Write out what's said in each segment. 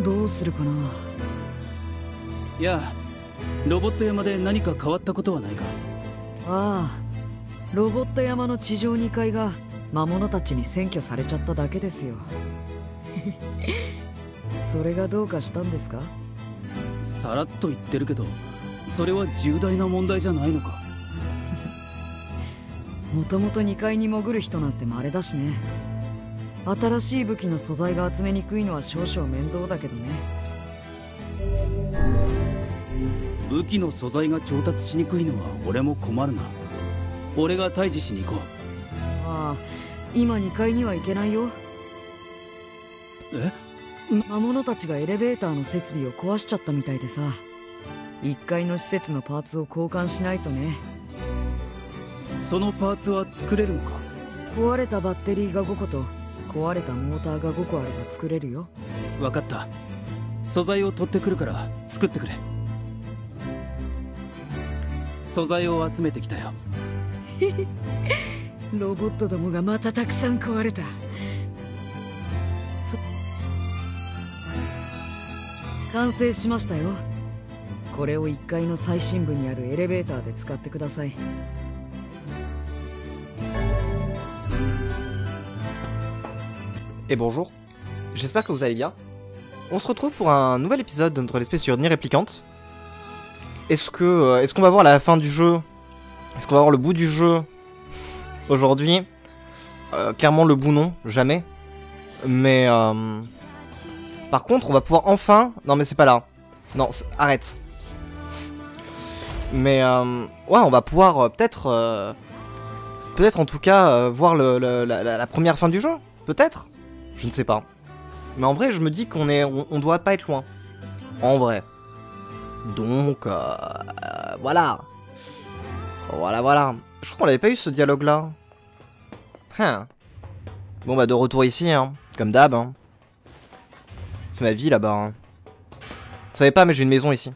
どうするかな。いや、ロボット山で何か変わったことはないか。ああ、ロボット山の地上2階が魔物たちに占拠されちゃっただけですよ。それがどうかしたんですか？さらっと言ってるけど、それは重大な問題じゃないのか？もともと2階に潜る人なんて稀だしね。新しい武器の素材が集めにくいのは少々面倒だけどね。武器の素材が調達しにくいのは俺も困るな。俺が退治しに行こう。ああ、今2階には行けないよ。え？魔物たちがエレベーターの設備を壊しちゃったみたいでさ、1階の施設のパーツを交換しないとね。そのパーツは作れるのか？壊れたバッテリーが5個と壊れたモーターが5個あれば作れるよ。分かった、素材を取ってくるから作ってくれ。素材を集めてきたよ。ロボットどもがまたたくさん壊れた。完成しましたよ。これを1階の最深部にあるエレベーターで使ってください。Et bonjour, j'espère que vous allez bien. On se retrouve pour un nouvel épisode de notre espèce sur NieR Replicante. Est-ce qu'on va voir la fin du jeu? Est-ce qu'on va voir le bout du jeu aujourd'hui? Clairement le bout non, jamais. Mais... Par contre, on va pouvoir enfin... Non mais c'est pas là. Non, arrête. Mais... Ouais, on va pouvoir peut-être... Peut-être en tout cas voir la première fin du jeu. Peut-être. Je ne sais pas. Mais en vrai, je me dis qu'on est... On doit pas être loin. En vrai. Donc... voilà. Voilà, voilà. Je crois qu'on n'avait pas eu ce dialogue-là. Hein. Bon bah de retour ici, hein. Comme d'hab, hein. C'est ma vie là-bas. Hein. Vous savez pas, mais j'ai une maison ici.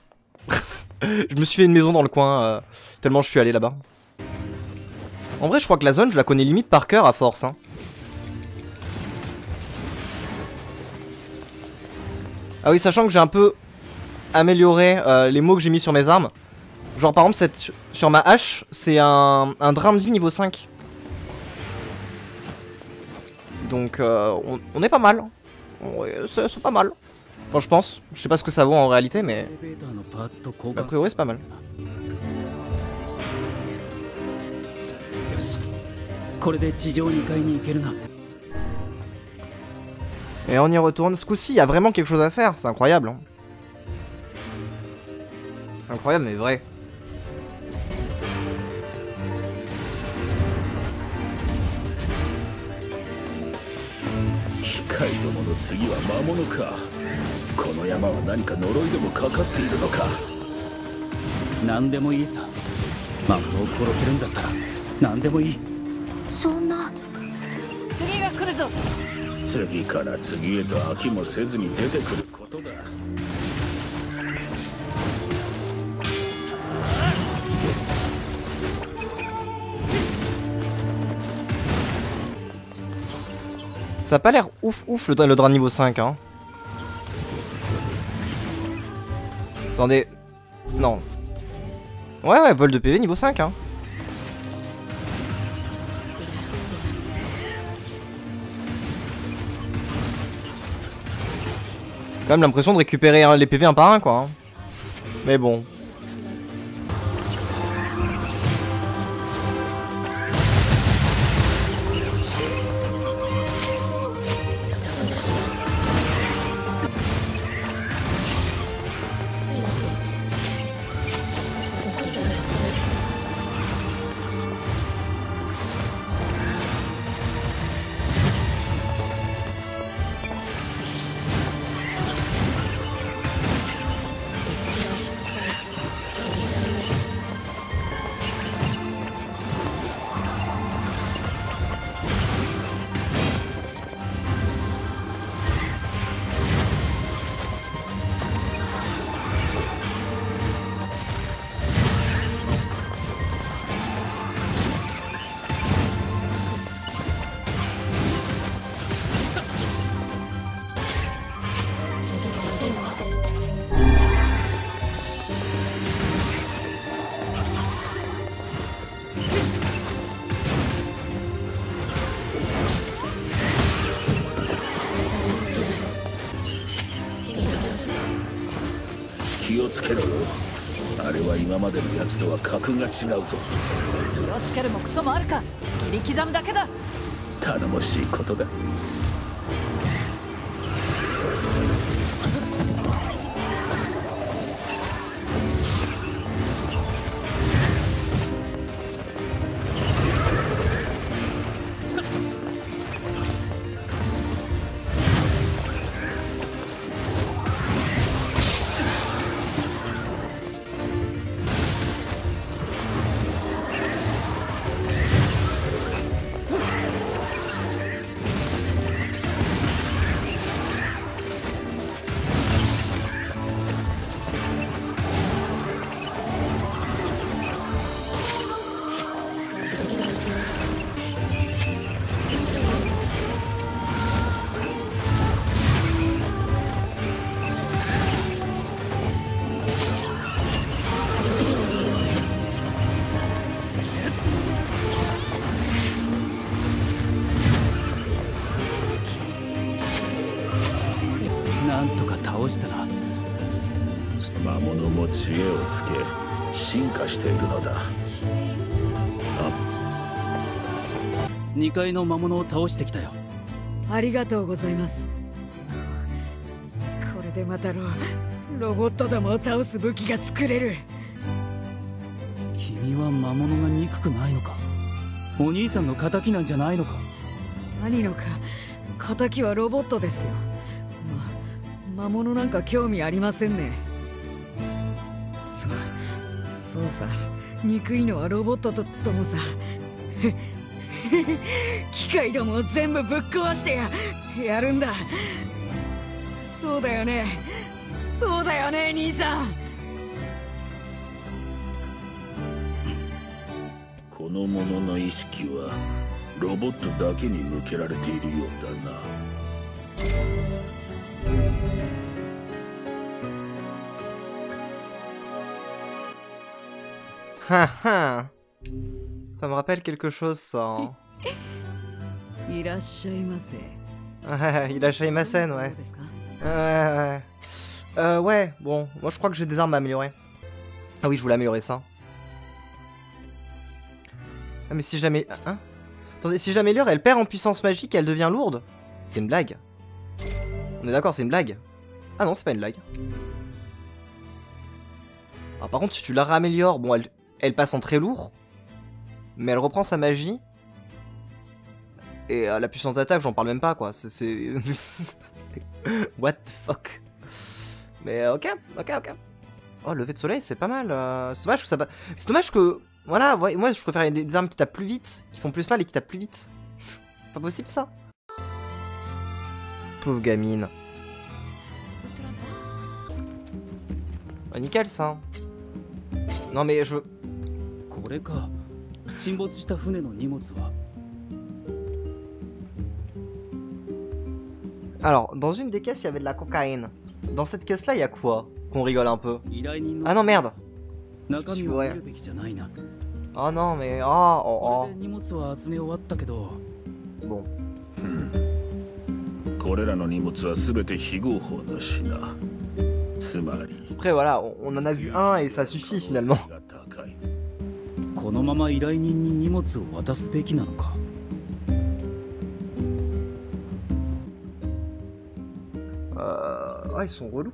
Je me suis fait une maison dans le coin, tellement je suis allé là-bas. En vrai, je crois que la zone, je la connais limite par cœur à force. Hein. Ah oui, sachant que j'ai un peu amélioré les mots que j'ai mis sur mes armes. Genre par exemple, cette, sur ma hache, c'est un Dramdi niveau 5. Donc on est pas mal. C'est pas mal. Enfin, je pense. Je sais pas ce que ça vaut en réalité, mais... A priori, c'est pas mal. Et on y retourne. Ce coup-ci, il y a vraiment quelque chose à faire. C'est incroyable. Incroyable, mais vrai. Ça a pas l'air ouf ouf le drame niveau 5 hein. Attendez. Non. Ouais ouais, vol de PV niveau 5 hein. Quand même l'impression de récupérer hein, les PV un par un quoi. Hein. Mais bon. つけるぞ。あれは今までのやつとは格が違うぞ。気をつけるもクソもあるか。切り刻むだけだ。頼もしいことだ。 2階の魔物を倒してきたよ。ありがとうございます。これでまたロボットどもを倒す武器が作れる。君は魔物が憎くないのか。お兄さんの仇なんじゃないのか。何のか仇はロボットですよ。魔物なんか興味ありませんね。そうさ、憎いのはロボットともさ。機械どもを全部ぶっ壊してやるんだ。そうだよね兄さん。この者の意識はロボットだけに向けられているようだな。はは。Ça me rappelle quelque chose, ça. Irashaïmasen, ouais. Ouais, bon, moi je crois que j'ai des armes à améliorer. Ah oui, je voulais améliorer ça. Ah, mais si je l'améliore. Hein ? Attendez, si je l'améliore, elle perd en puissance magique et elle devient lourde. C'est une blague. On est d'accord, c'est une blague. Ah non, c'est pas une blague. Alors, par contre, si tu la réaméliores, bon, elle passe en très lourd. Mais elle reprend sa magie. Et la puissance d'attaque, j'en parle même pas, quoi. C'est... What the fuck. Mais ok. Oh, lever de soleil, c'est pas mal. C'est dommage que ça... C'est dommage que... Voilà, ouais, moi, je préfère des armes qui tapent plus vite, qui font plus mal et qui tapent plus vite. Pas possible, ça. Pauvre gamine. Oh, nickel, ça. Non, mais je... 沈没した船の荷物は Alors, dans une des caisses, il y avait de la cocaïne. Dans cette caisse-là, il y a quoi? Qu'on rigole un peu. Ah non, merde. Ah non, mais... Oh, oh, oh. Bon. Après, voilà, on en a vu un et ça suffit finalement. このまま依頼人に荷物を渡すべきなのか。Ah, ils sont relous.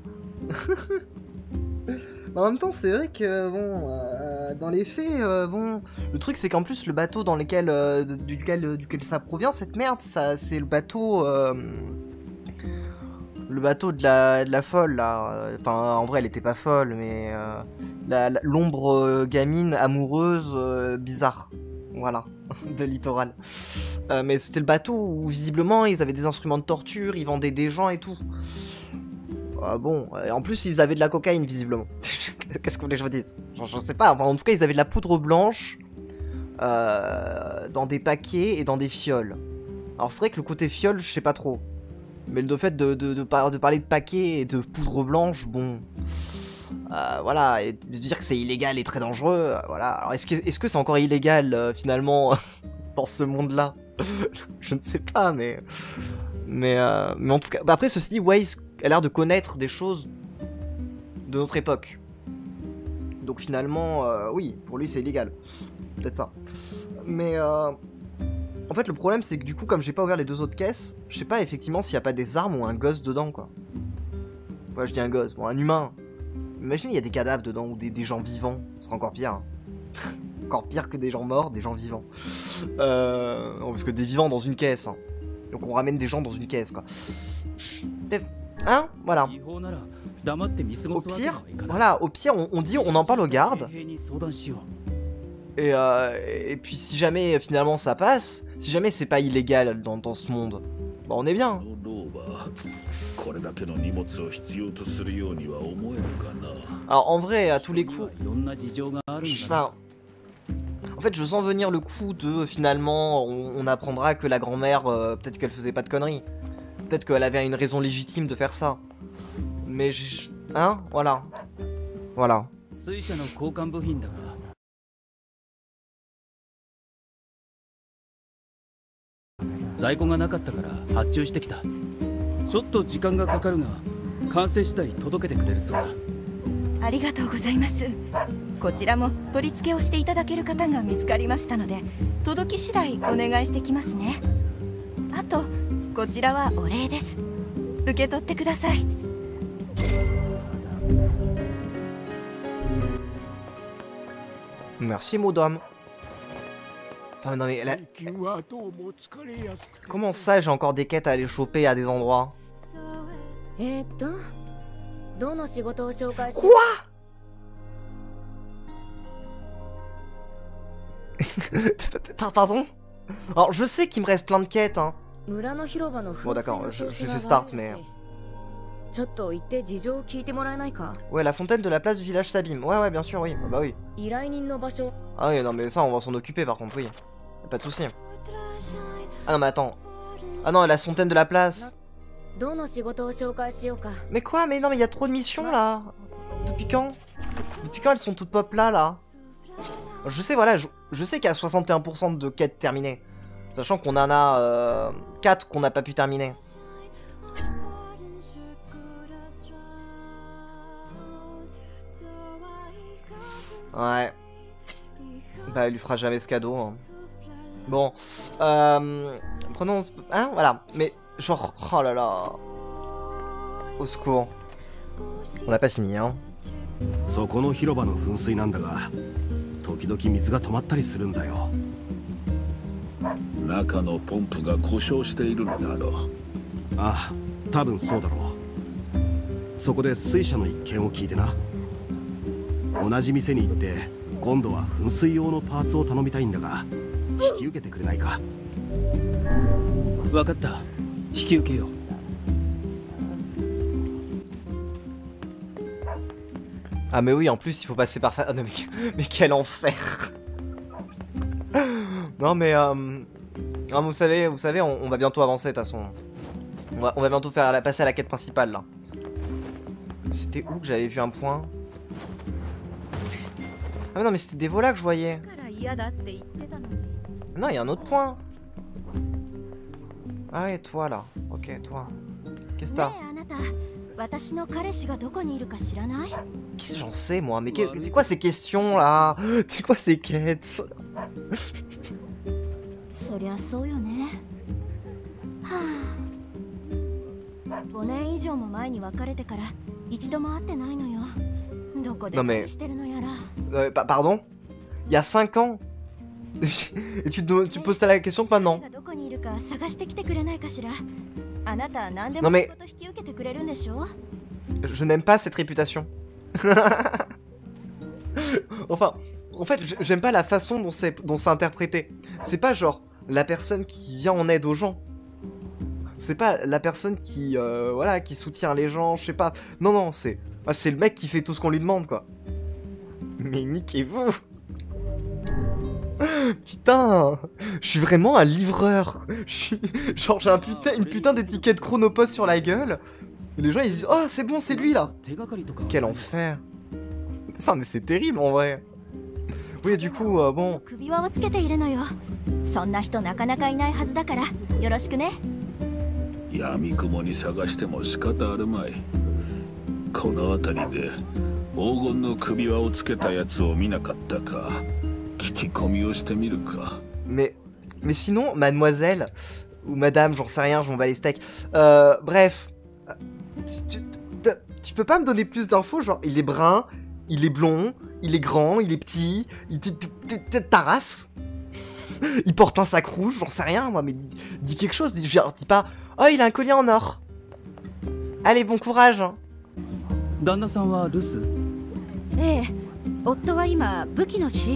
En même temps, c'est vrai que bon, dans les faits, bon, le truc c'est qu'en plus le bateau dans lequel, duquel ça provient cette merde, ça, c'est le bateau de la folle là. Enfin, en vrai, elle était pas folle, mais. L'ombre gamine amoureuse bizarre, voilà, de littoral. Mais c'était le bateau où visiblement ils avaient des instruments de torture, ils vendaient des gens et tout. Bon, en plus ils avaient de la cocaïne visiblement. Qu'est-ce que vous voulez que je vous dise? Je sais pas, enfin, en tout cas ils avaient de la poudre blanche dans des paquets et dans des fioles. Alors c'est vrai que le côté fiole, je sais pas trop. Mais le fait de parler de paquets et de poudre blanche, bon... voilà, et de dire que c'est illégal et très dangereux, voilà. Alors est-ce que c'est encore illégal finalement dans ce monde-là? Je ne sais pas, mais en tout cas, bah après ceci dit, Waze a l'air de connaître des choses de notre époque. Donc finalement, oui, pour lui c'est illégal. Peut-être ça. Mais en fait le problème c'est que du coup comme j'ai pas ouvert les deux autres caisses, je sais pas effectivement s'il y a pas des armes ou un gosse dedans quoi. Ouais je dis un gosse, bon un humain. Imaginez il y a des cadavres dedans ou des gens vivants, ce serait encore pire. Hein. Encore pire que des gens morts, des gens vivants. Non, parce que des vivants dans une caisse. Hein. Donc on ramène des gens dans une caisse quoi. Hein, voilà. Au pire, voilà, au pire on dit on en parle aux gardes. Et puis si jamais finalement ça passe, si jamais c'est pas illégal dans ce monde, bah on est bien. Alors en vrai, à tous les coups, enfin, en fait je sens venir le coup de finalement on apprendra que la grand-mère, peut-être qu'elle faisait pas de conneries. Peut-être qu'elle avait une raison légitime de faire ça. Mais je... Hein ? Voilà. Voilà. Merci, Modom. Ah non mais là... Comment ça j'ai encore des quêtes à aller choper à des endroits? Quoi? Pardon? Alors je sais qu'il me reste plein de quêtes hein. Bon d'accord, je fais start mais... Ouais, la fontaine de la place du village s'abîme. Ouais, ouais, bien sûr, oui. Bah oui. Ah oui, non mais ça on va s'en occuper par contre, oui. Y'a pas de soucis. Ah non mais attends. Ah non, la fontaine de la place. Mais quoi? Mais non mais y'a trop de missions là. Depuis quand? Depuis quand elles sont toutes pop là là? Je sais, voilà, je sais qu'il y a 61% de quêtes terminées. Sachant qu'on en a 4 qu'on n'a pas pu terminer. Ouais. Bah, elle lui fera jamais ce cadeau. Hein. Bon. Prenons... Hein, voilà. Mais genre... Oh là là. Au secours. On n'a pas fini, hein. Ah mais oui, en plus il faut passer par... Ah, non, mais quel enfer. Non mais... Non, vous savez on va bientôt avancer de toute façon. On va bientôt passer à la quête principale là. C'était où que j'avais vu un point? Ah non mais c'était Devola que je voyais. Non, il y a un autre point. Ah ouais, toi là. Ok, toi. Qu'est-ce que t'as? Qu'est-ce que j'en sais moi? Mais c'est quoi ces questions là? C'est quoi ces quêtes? Non mais... pardon? Il y a 5 ans? Et tu poses la question maintenant? Non mais... Je n'aime pas cette réputation. Enfin, en fait, j'aime pas la façon dont c'est interprété. C'est pas genre la personne qui vient en aide aux gens. C'est pas la personne qui, voilà, qui soutient les gens, je sais pas. Non, non, c'est... Ah, c'est le mec qui fait tout ce qu'on lui demande, quoi. Mais niquez-vous. Putain. Je suis vraiment un livreur. Genre, j'ai une putain d'étiquette Chronopost sur la gueule. Et les gens, ils disent, oh, c'est bon, c'est lui, là. Quel enfer. Ça, mais c'est terrible, en vrai. Oui, du coup, bon... 黄金の首輪をつけたやつを見なかったか。聞き込みをしてみるか。Mais sinon, mademoiselle ou madame, j'en sais rien, j'en bats les steaks. Bref, tu peux pas me donner plus d'infos, genre il est brun, il est blond, il est grand, il est petit, ta race. Il porte un sac rouge, j'en sais rien moi, mais dis quelque chose, genre dis pas « Oh, il a un collier en or !» Allez, bon courage hein. Bah en vrai moi aussi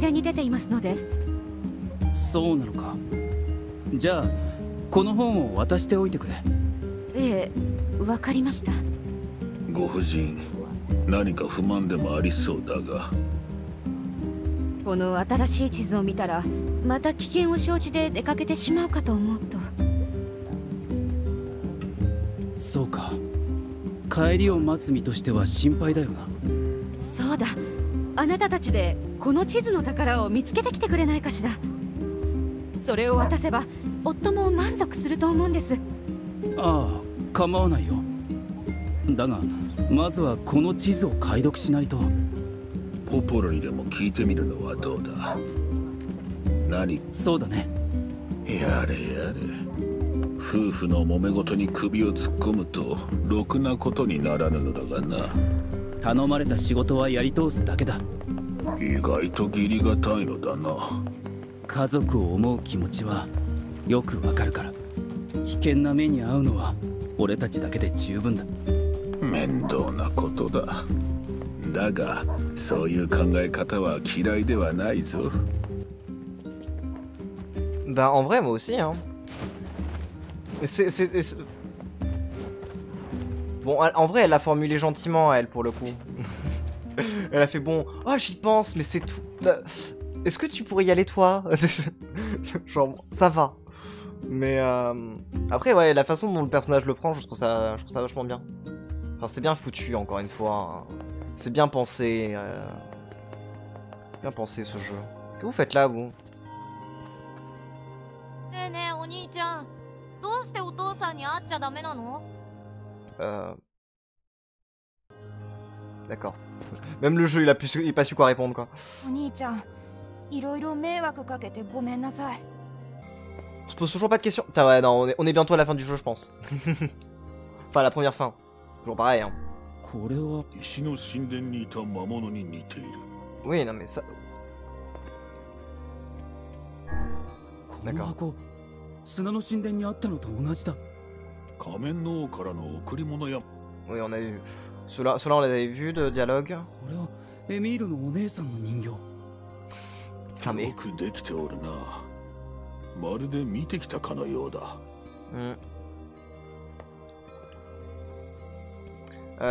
hein. Bon, en vrai, elle l'a formulé gentiment, elle, pour le coup. Elle a fait bon, oh, j'y pense, mais c'est tout. Est-ce que tu pourrais y aller, toi? Genre, ça va. Mais après, ouais, la façon dont le personnage le prend, je trouve ça vachement bien. Enfin, c'est bien foutu, encore une fois. C'est bien pensé. Bien pensé, ce jeu. Que vous faites là, vous? D'accord. Même le jeu, il n'a pas su quoi répondre, quoi. On se pose toujours pas de questions. Putain, ouais, non, on est bientôt à la fin du jeu, je pense. Enfin, la première fin. Toujours pareil, hein. Oui, non, mais ça... D'accord. Oui, on a eu... Ceux-là, on les avait vus, de dialogue. Putain, mais...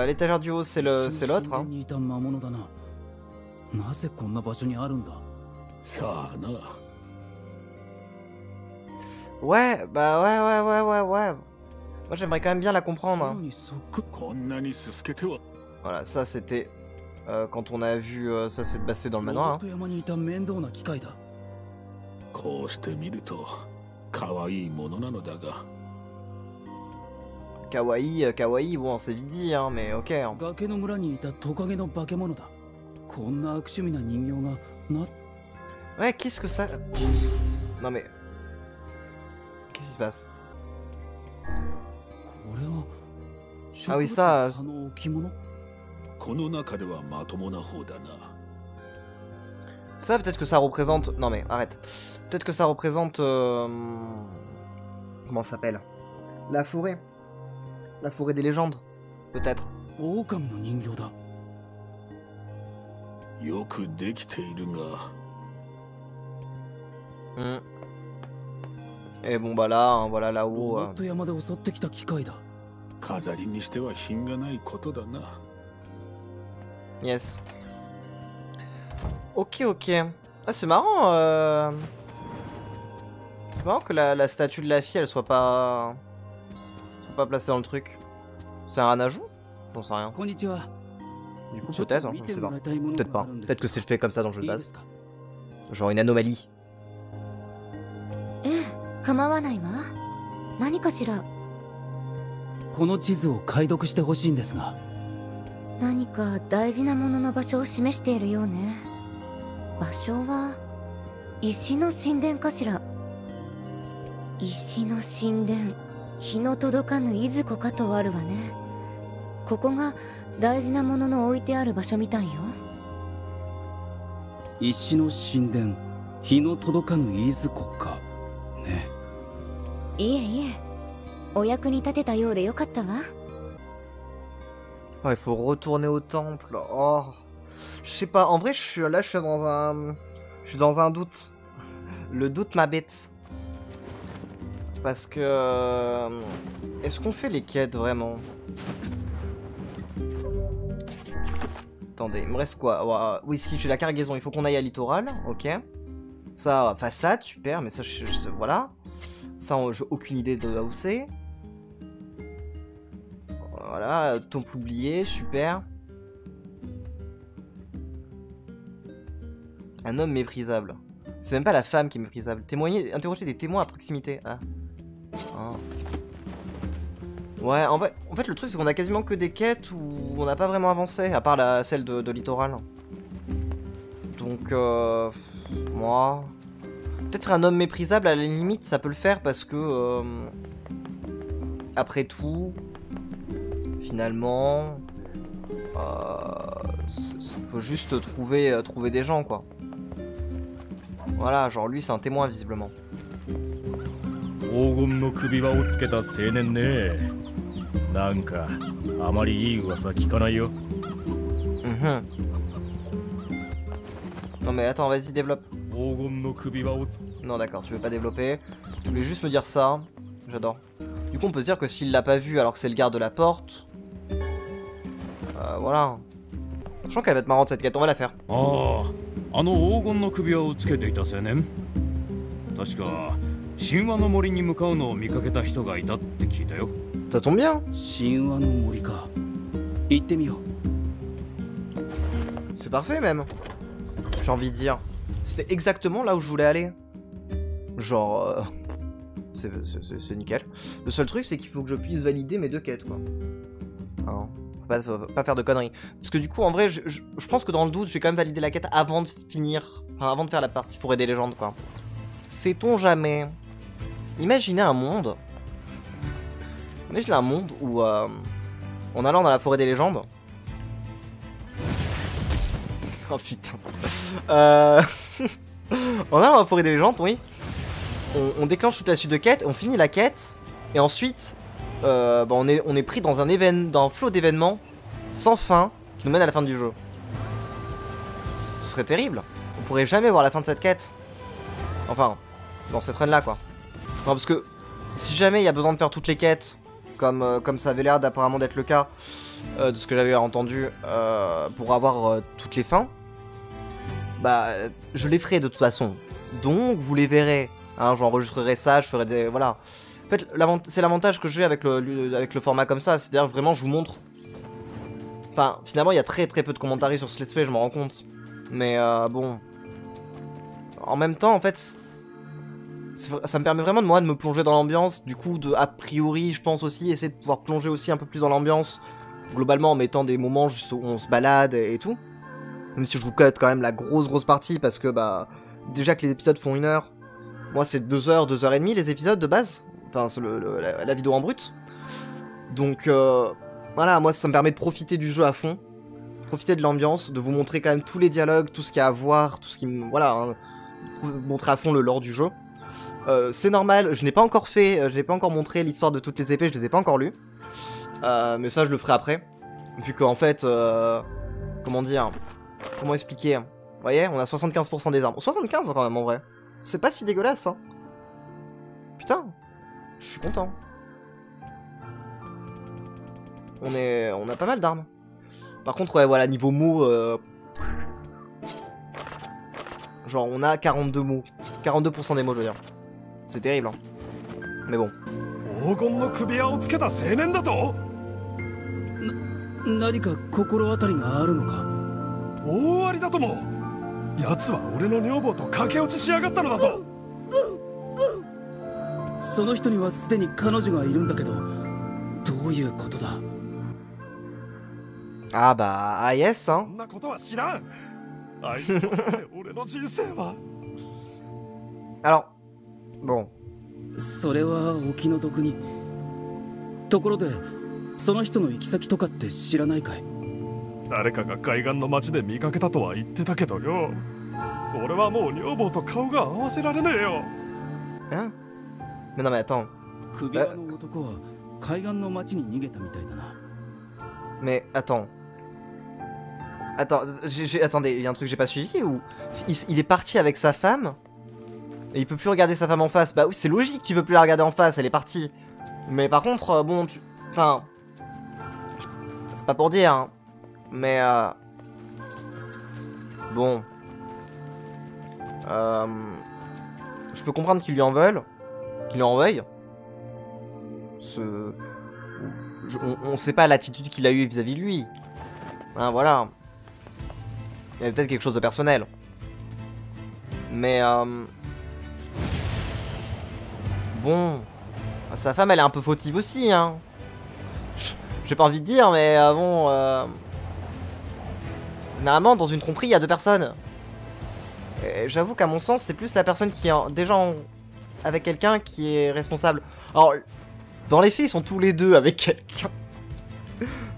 L'étagère du haut, c'est l'autre, hein. Ouais, bah ouais. Moi j'aimerais quand même bien la comprendre. Hein. Voilà, ça c'était quand on a vu ça c'est passé dans le manoir. Hein. Kawaii, bon c'est vite dit hein, mais ok. Hein. Ouais, qu'est-ce que ça... Non mais... Qu'est-ce qui se passe? Ah oui, ça... Ça, peut-être que ça représente... Non mais, arrête. Peut-être que ça représente... Comment ça s'appelle? La forêt. La forêt des légendes, peut-être. Et bon bah là, hein, voilà là-haut. Yes. Ok. Ah c'est marrant. C'est marrant que la statue de la fille, elle soit pas placée dans le truc. C'est un ajout? J'en sais rien. Du coup peut-être, hein, je sais pas. Peut-être pas. Peut-être que c'est fait comme ça dans le jeu de base. Genre une anomalie. 何か大事なものの場所を示しているようね。場所は石の神殿かしら。石の神殿、日の届かぬいずこかとあるわね。ここが大事なものの置いてある場所みたいよ。石の神殿、日の届かぬいずこかね。いえいえ、お役に立てたようでよかったわ。Il faut retourner au temple. Oh, je sais pas. En vrai, je suis dans un doute. Le doute m'embête. Parce que est-ce qu'on fait les quêtes vraiment? Attendez, il me reste quoi? Oui, si j'ai la cargaison. Il faut qu'on aille à littoral. Ok. Ça, enfin ça, super. Mais ça, voilà. Ça, j'ai aucune idée de là où c'est. Voilà, temple oublié, super. Un homme méprisable. C'est même pas la femme qui est méprisable. Témoigner, interroger des témoins à proximité. Ah. Oh. Ouais, en fait, le truc, c'est qu'on a quasiment que des quêtes où on n'a pas vraiment avancé, à part celle de littoral. Donc, moi... Peut-être un homme méprisable, à la limite, ça peut le faire parce que... Après tout... Finalement, faut juste trouver des gens, quoi. Voilà, genre lui, c'est un témoin, visiblement. Non mais attends, vas-y, développe. Non d'accord, tu veux pas développer. Tu voulais juste me dire ça, j'adore. Du coup, on peut se dire que s'il l'a pas vu alors que c'est le garde de la porte... voilà. Je sens qu'elle va être marrante cette quête, on va la faire. Oh, ça tombe bien. C'est parfait même. J'ai envie de dire. C'était exactement là où je voulais aller. Genre... C'est nickel. Le seul truc, c'est qu'il faut que je puisse valider mes deux quêtes, quoi. Alors, pas faire de conneries. Parce que du coup, en vrai, je pense que dans le doute, j'ai quand même validé la quête avant de finir. Enfin, avant de faire la partie Forêt des légendes, quoi. Sait-on jamais. Imaginez un monde. Imaginez un monde où, en allant dans la Forêt des légendes. Oh putain. En allant dans la Forêt des légendes, oui. On déclenche toute la suite de quêtes, on finit la quête, et ensuite, bah on est pris dans un flot d'événements sans fin qui nous mène à la fin du jeu. Ce serait terrible. On pourrait jamais voir la fin de cette quête. Enfin, dans cette run-là, quoi. Non, parce que si jamais il y a besoin de faire toutes les quêtes, comme ça avait l'air d'apparemment d'être le cas, de ce que j'avais entendu, pour avoir toutes les fins, bah, je les ferai de toute façon. Donc, vous les verrez. Hein, j'enregistrerai ça, je ferai des... Voilà. En fait, c'est l'avantage que j'ai avec le format comme ça. C'est-à-dire, vraiment, je vous montre... Enfin, finalement, il y a très très peu de commentaires sur ce let's play, je m'en rends compte. Mais bon... En même temps, en fait... Ça me permet vraiment, moi, de me plonger dans l'ambiance. Du coup, a priori, je pense aussi, essayer de pouvoir plonger aussi un peu plus dans l'ambiance. Globalement, en mettant des moments juste où on se balade et tout. Même si je vous cut quand même la grosse partie, parce que, bah... Déjà que les épisodes font 1 heure... Moi, c'est 2 heures, 2 heures et demie les épisodes de base. Enfin, c'est la vidéo en brut. Donc, voilà, moi, ça me permet de profiter du jeu à fond. Profiter de l'ambiance, de vous montrer quand même tous les dialogues, tout ce qu'il y a à voir, tout ce qui... Voilà, hein, montrer à fond le lore du jeu. C'est normal, je n'ai pas encore fait... Je n'ai pas encore montré l'histoire de toutes les épées, je ne les ai pas encore lues. Mais ça, je le ferai après. Vu qu'en fait... comment dire... Comment expliquer? Vous voyez, on a 75% des armes. 75% quand même, en vrai. C'est pas si dégueulasse, hein. Putain, je suis content. On a pas mal d'armes. Par contre, ouais, voilà, niveau mots... Genre, on a 42 mots. 42% des mots, je veux dire. C'est terrible, hein. Mais bon. Ah bah, AES, hein. Alors, bon. Hein? Mais non mais attends. Mais attends. Attends, attendez, il y a un truc que j'ai pas suivi ou il est parti avec sa femme et il peut plus regarder sa femme en face. Bah oui, c'est logique, tu peux plus la regarder en face, elle est partie. Mais par contre, bon, tu... Enfin... C'est pas pour dire, hein. Mais... Bon... Je peux comprendre qu'ils lui en veulent. Qu'ils lui en veuillent. On sait pas l'attitude qu'il a eue vis-à-vis de lui. Hein, voilà. Il y avait peut-être quelque chose de personnel. Mais... Bon... Sa femme, elle est un peu fautive aussi, hein. J'ai pas envie de dire, mais bon... Généralement, dans une tromperie, il y a deux personnes. J'avoue qu'à mon sens, c'est plus la personne qui est déjà avec quelqu'un qui est responsable. Alors, dans les faits, ils sont tous les deux avec quelqu'un.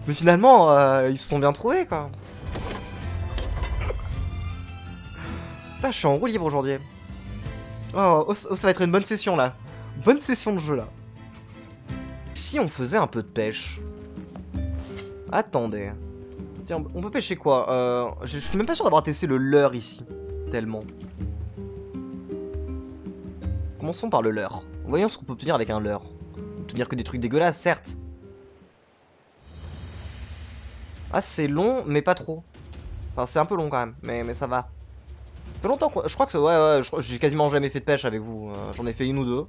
Mais finalement, ils se sont bien trouvés, quoi. Putain, je suis en roue libre aujourd'hui. Oh, ça va être une bonne session, là. Bonne session de jeu, là. Si on faisait un peu de pêche... Attendez... Tiens, on peut pêcher quoi? Je suis même pas sûr d'avoir testé le leurre ici. Tellement. Commençons par le leurre. Voyons ce qu'on peut obtenir avec un leurre. Obtenir que des trucs dégueulasses, certes. Ah, c'est long, mais pas trop. Enfin, c'est un peu long quand même, mais ça va. Ça fait longtemps que... Je crois que... Ouais, j'ai quasiment jamais fait de pêche avec vous. J'en ai fait une ou deux.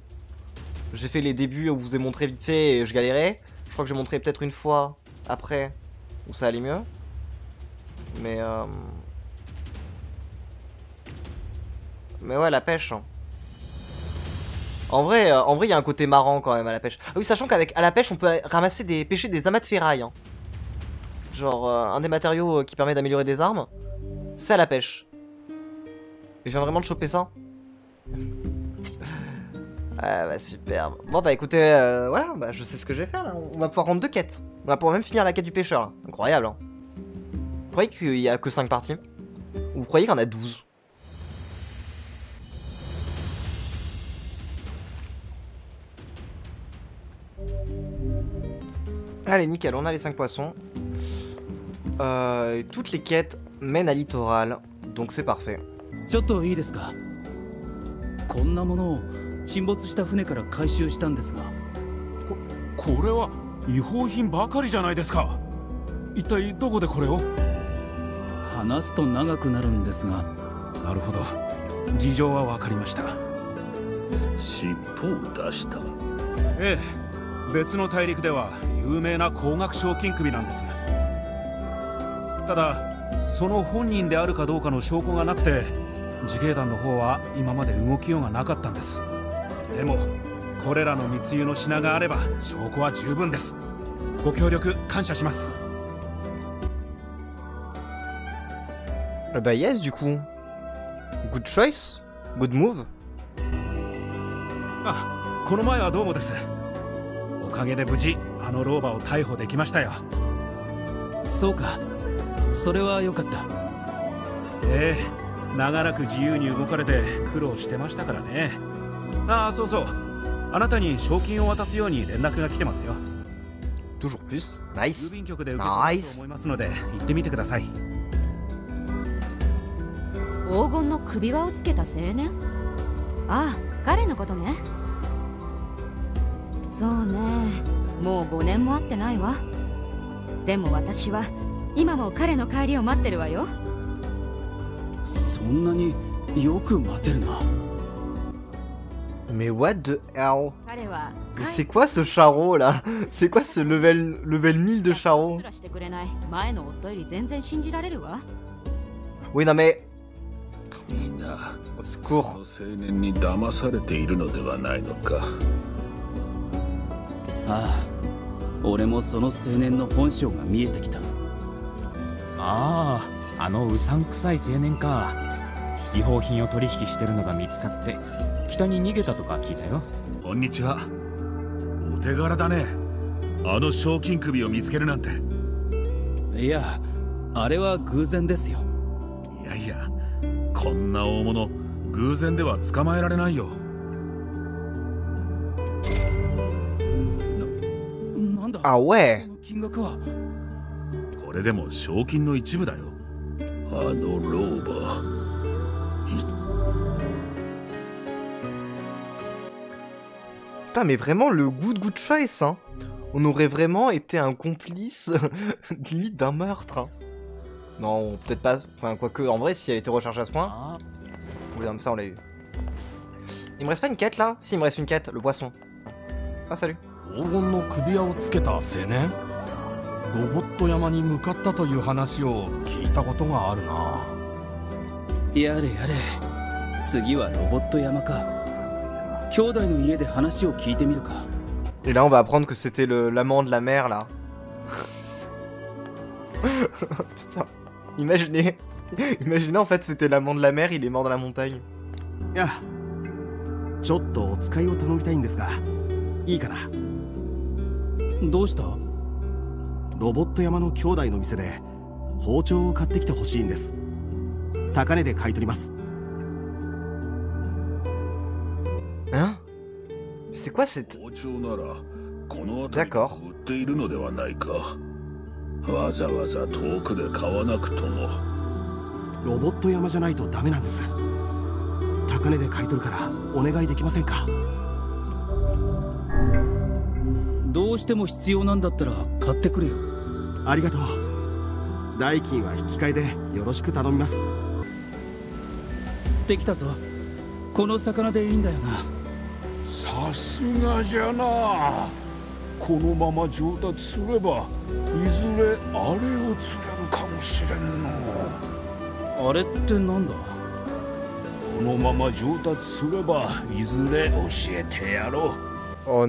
J'ai fait les débuts où vous ai montré vite fait et je galérais. Je crois que j'ai montré peut-être une fois après où ça allait mieux. Mais... Mais ouais, la pêche. En vrai, il y a un côté marrant quand même à la pêche. Ah oui, sachant qu'avec à la pêche, on peut ramasser pêcher des amas de ferraille. Hein. Genre, un des matériaux qui permet d'améliorer des armes, c'est à la pêche. Et j'ai vraiment de choper ça. Ah bah superbe. Bon bah écoutez, voilà, bah je sais ce que je vais faire là. On va pouvoir rendre deux quêtes. On va pouvoir même finir la quête du pêcheur là. Incroyable, hein. Vous croyez qu'il y a que 5 parties? Ou vous croyez qu'il y en a 12? Allez, nickel, on a les 5 poissons. Toutes les quêtes mènent à littoral, donc c'est parfait. Bah yes, du coup. Good choice, good move. Ah, この前はどうもです。おかげで無事あのローバーを逮捕できましたよ。そうか。それは良かった。長らく自由に動かれて苦労してましたからね。ああ、そうそう。あなたに賞金を渡すように連絡が来てますよ。Toujours plus. Nice. 郵便局で受け取ると思いますので、行ってみてください。黄金の首輪をつけた青年。ああ。彼のことね。そうね。もう5年も会ってないわ。でも私は今も彼の帰りを待ってるわよ。そんなによく待てるな。Mais what the hell? Mais c'est quoi ce charreau là? C'est quoi ce level 1000 de charreau? Oui, non mais... Au secours. ああ、あのうさんくさい青年か。違法品を取引してるのが見つかって北に逃げたとか聞いたよ。こんにちは。お手柄だね、あの賞金首を見つけるなんて。いや、あれは偶然ですよ。いやいや、こんな大物偶然では捕まえられないよ。なんだあ、おえ、金額はこれでも賞金の一部だよ。あの老婆。Putain, mais vraiment le goût de chase, hein. On aurait vraiment été un complice limite d'un meurtre, hein. Non, peut-être pas. Enfin, quoique, en vrai, si elle était rechargée à ce point. Oui, comme ça, on l'a eu. Il me reste pas une quête là? Si, il me reste une quête, le poisson. Ah, salut. Et là on va apprendre que c'était l'amant de la mère là. Putain, imaginez. Imaginez en fait c'était l'amant de la mère, il est mort dans la montagne. Hein? C'est quoi cette... D'accord. Oh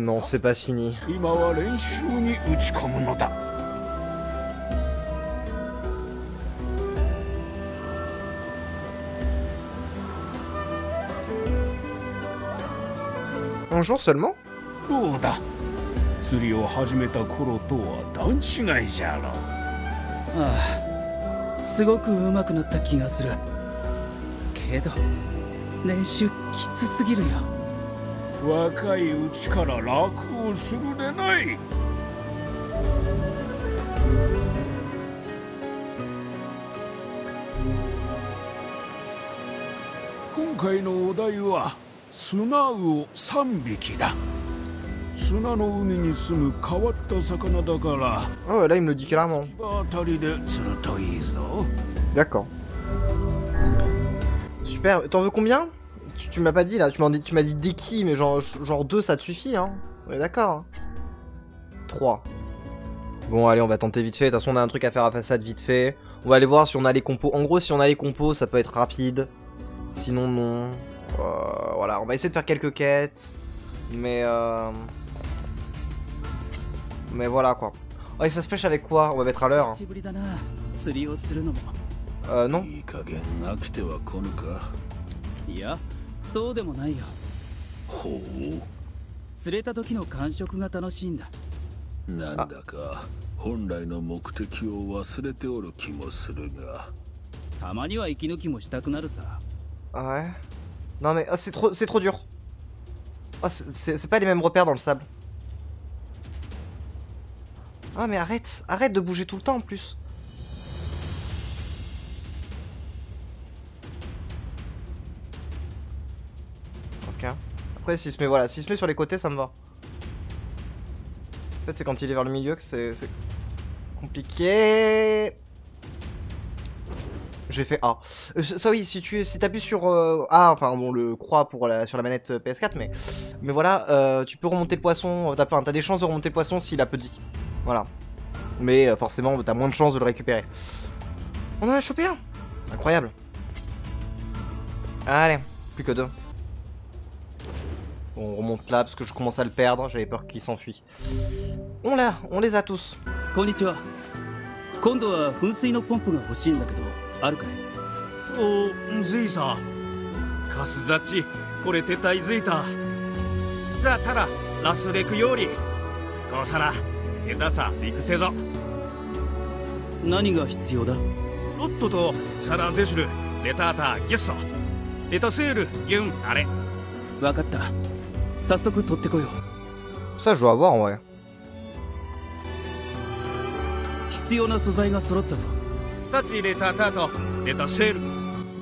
non, c'est pas fini. Un jour seulement? Oh, là il me le dit clairement. D'accord. Super, t'en veux combien? Tu m'as pas dit là, tu m'as dit des qui, mais genre 2 ça te suffit, hein. Ouais, d'accord. 3. Bon allez, on va tenter vite fait, de toute façon on a un truc à faire à façade vite fait. On va aller voir si on a les compos, en gros si on a les compos ça peut être rapide. Sinon non... voilà, on va essayer de faire quelques quêtes, mais voilà quoi. Oh, et ça se pêche avec quoi? On va mettre à l'heure. Non. Ah ouais. Non mais oh, c'est trop dur. Oh, c'est pas les mêmes repères dans le sable. Ah mais arrête de bouger tout le temps en plus. Ok. Après s'il se met, voilà, s'il se met sur les côtés ça me va. En fait c'est quand il est vers le milieu que c'est compliqué. J'ai fait A. Ça oui, si t'appuies sur A, enfin bon, le croix pour sur la manette PS4, mais voilà, tu peux remonter le poisson, t'as des chances de remonter le poisson s'il a petit. Voilà. Mais forcément, t'as moins de chances de le récupérer. On en a chopé un. Incroyable. Allez, plus que 2. Bon, on remonte là parce que je commence à le perdre, j'avais peur qu'il s'enfuit. On les a tous. Konnichiwa. 今度は噴水のポンプが欲しいんだけど、あるかい？お、ずいさ。カスザチ、これ手たいずいた。ザタラ、ラスレクより。父さら、手ざさ、陸せぞ。何が必要だ？ロットとサラデシュル、レタータ、ゲッソ。レタセール、ギュン、あれ。わかった。早速取ってこよう。Ça je dois avoir en vrai.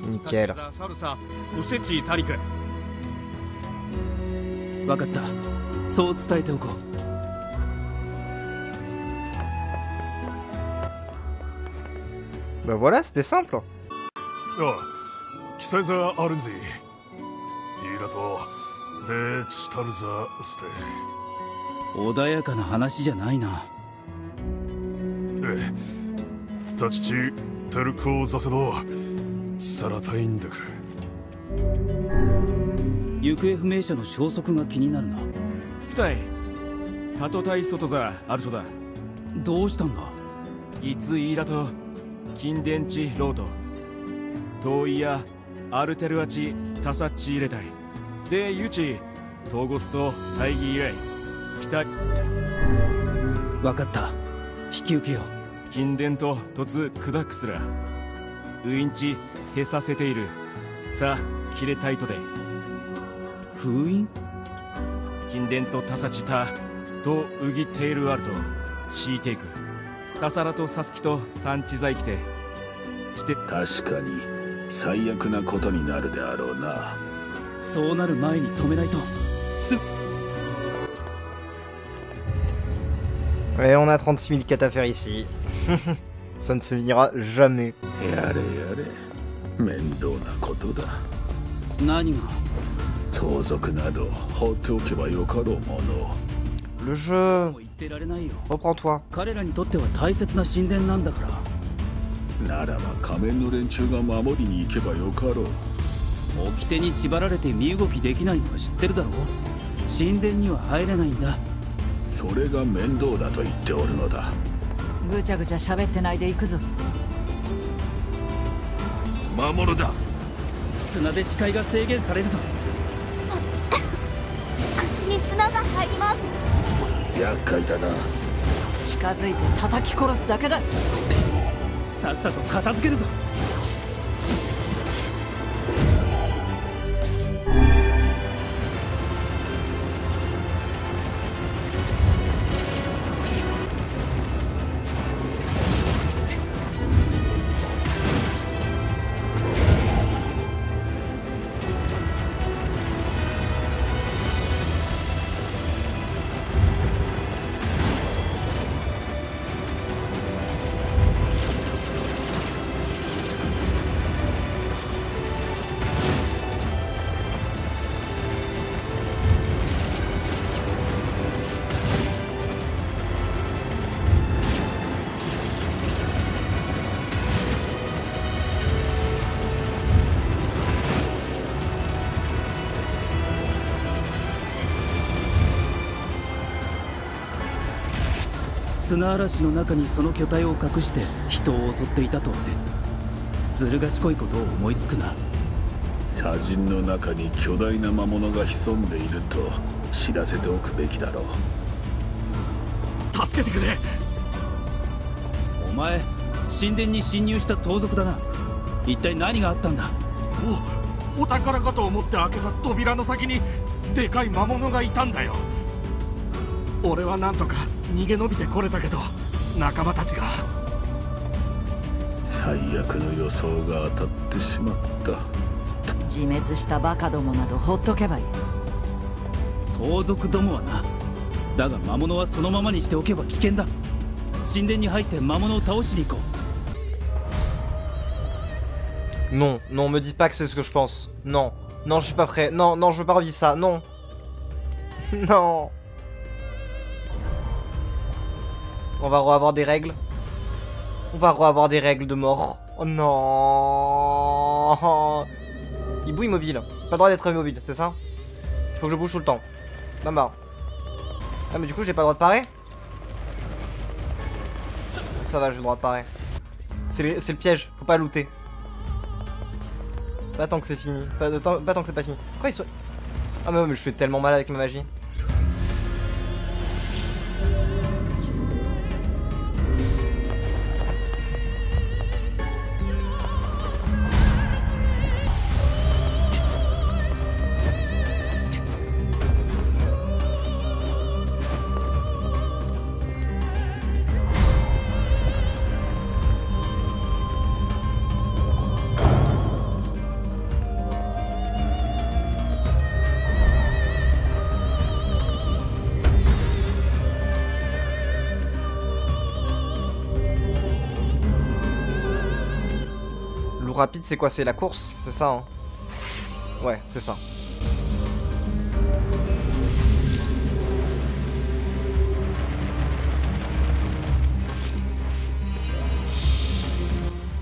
Nickel. Bah voilà, c'était simple. Oh, Et on a 36 000 quêtes à faire ici. Ça ne se finira jamais. Le jeu... Reprends-toi. Non, non, me dis pas que c'est ce que je pense. Non, non, je suis pas prêt. Non, non, je veux pas revivre ça. Non. Non. On va revoir des règles. On va revoir des règles de mort. Oh non. Hibou immobile. Pas droit d'être immobile, c'est ça? Faut que je bouge tout le temps. Non bah. Ah mais du coup j'ai pas le droit de parer. ça va, j'ai le droit à pareil. C'est le piège, faut pas looter. Pas tant que c'est fini, pas tant que c'est pas fini. Quoi ils sont... Ah mais je fais tellement mal avec ma magie. Rapide, c'est quoi? C'est la course? C'est ça, hein? Ouais, c'est ça.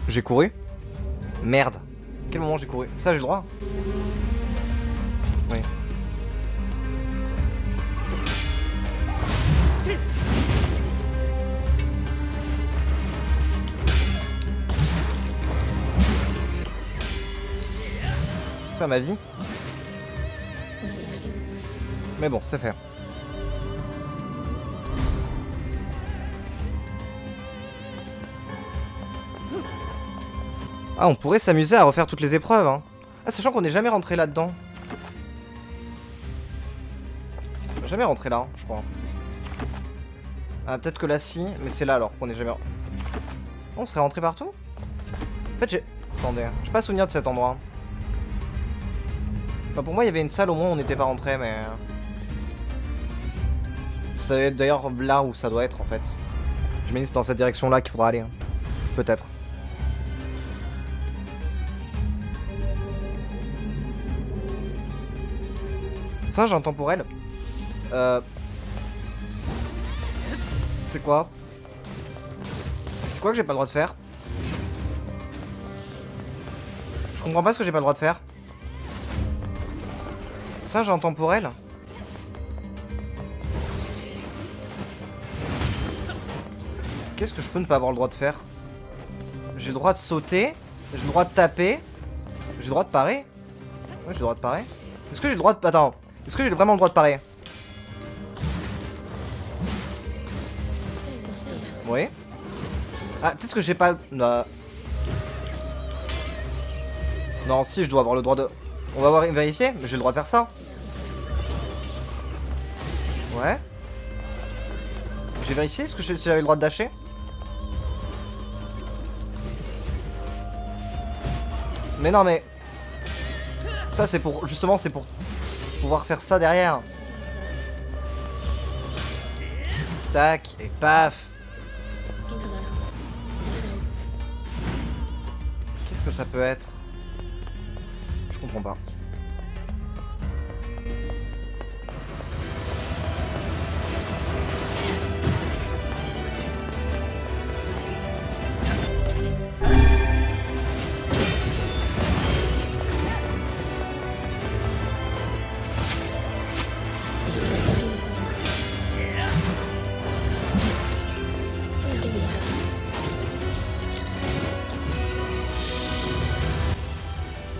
J'ai couru? Merde. À quel moment j'ai couru? Ça, j'ai le droit? Oui. À ma vie, mais bon, c'est fait. Ah, on pourrait s'amuser à refaire toutes les épreuves, hein. Ah, sachant qu'on n'est jamais rentré là-dedans, jamais rentré là, hein, je crois. Ah, peut-être que là, si, mais c'est là alors qu'on n'est jamais. On serait rentré partout. En fait, j'ai. Attendez, j'ai pas souvenir de cet endroit. Enfin, pour moi, il y avait une salle au moins où on n'était pas rentré, mais. Ça doit être d'ailleurs là où ça doit être en fait. Je me dis c'est dans cette direction là qu'il faudra aller. Hein. Peut-être. Singe intemporel. C'est quoi? C'est quoi que j'ai pas le droit de faire? Je comprends pas ce que j'ai pas le droit de faire. Singe intemporel. Qu'est-ce que je peux ne pas avoir le droit de faire? J'ai le droit de sauter, j'ai le droit de taper, j'ai le droit de parer. Ouais, j'ai le droit de parer. Est-ce que j'ai le droit de... Attends, est-ce que j'ai vraiment le droit de parer? Oui. Ah, peut-être que j'ai pas... Non, si, je dois avoir le droit de... On va voir, vérifier, mais j'ai le droit de faire ça. Ouais. J'ai vérifié, est-ce que j'avais le droit de dasher? Mais non, mais... Ça, c'est pour... Justement, c'est pour pouvoir faire ça derrière. Tac, et paf. Qu'est-ce que ça peut être? Je comprends pas.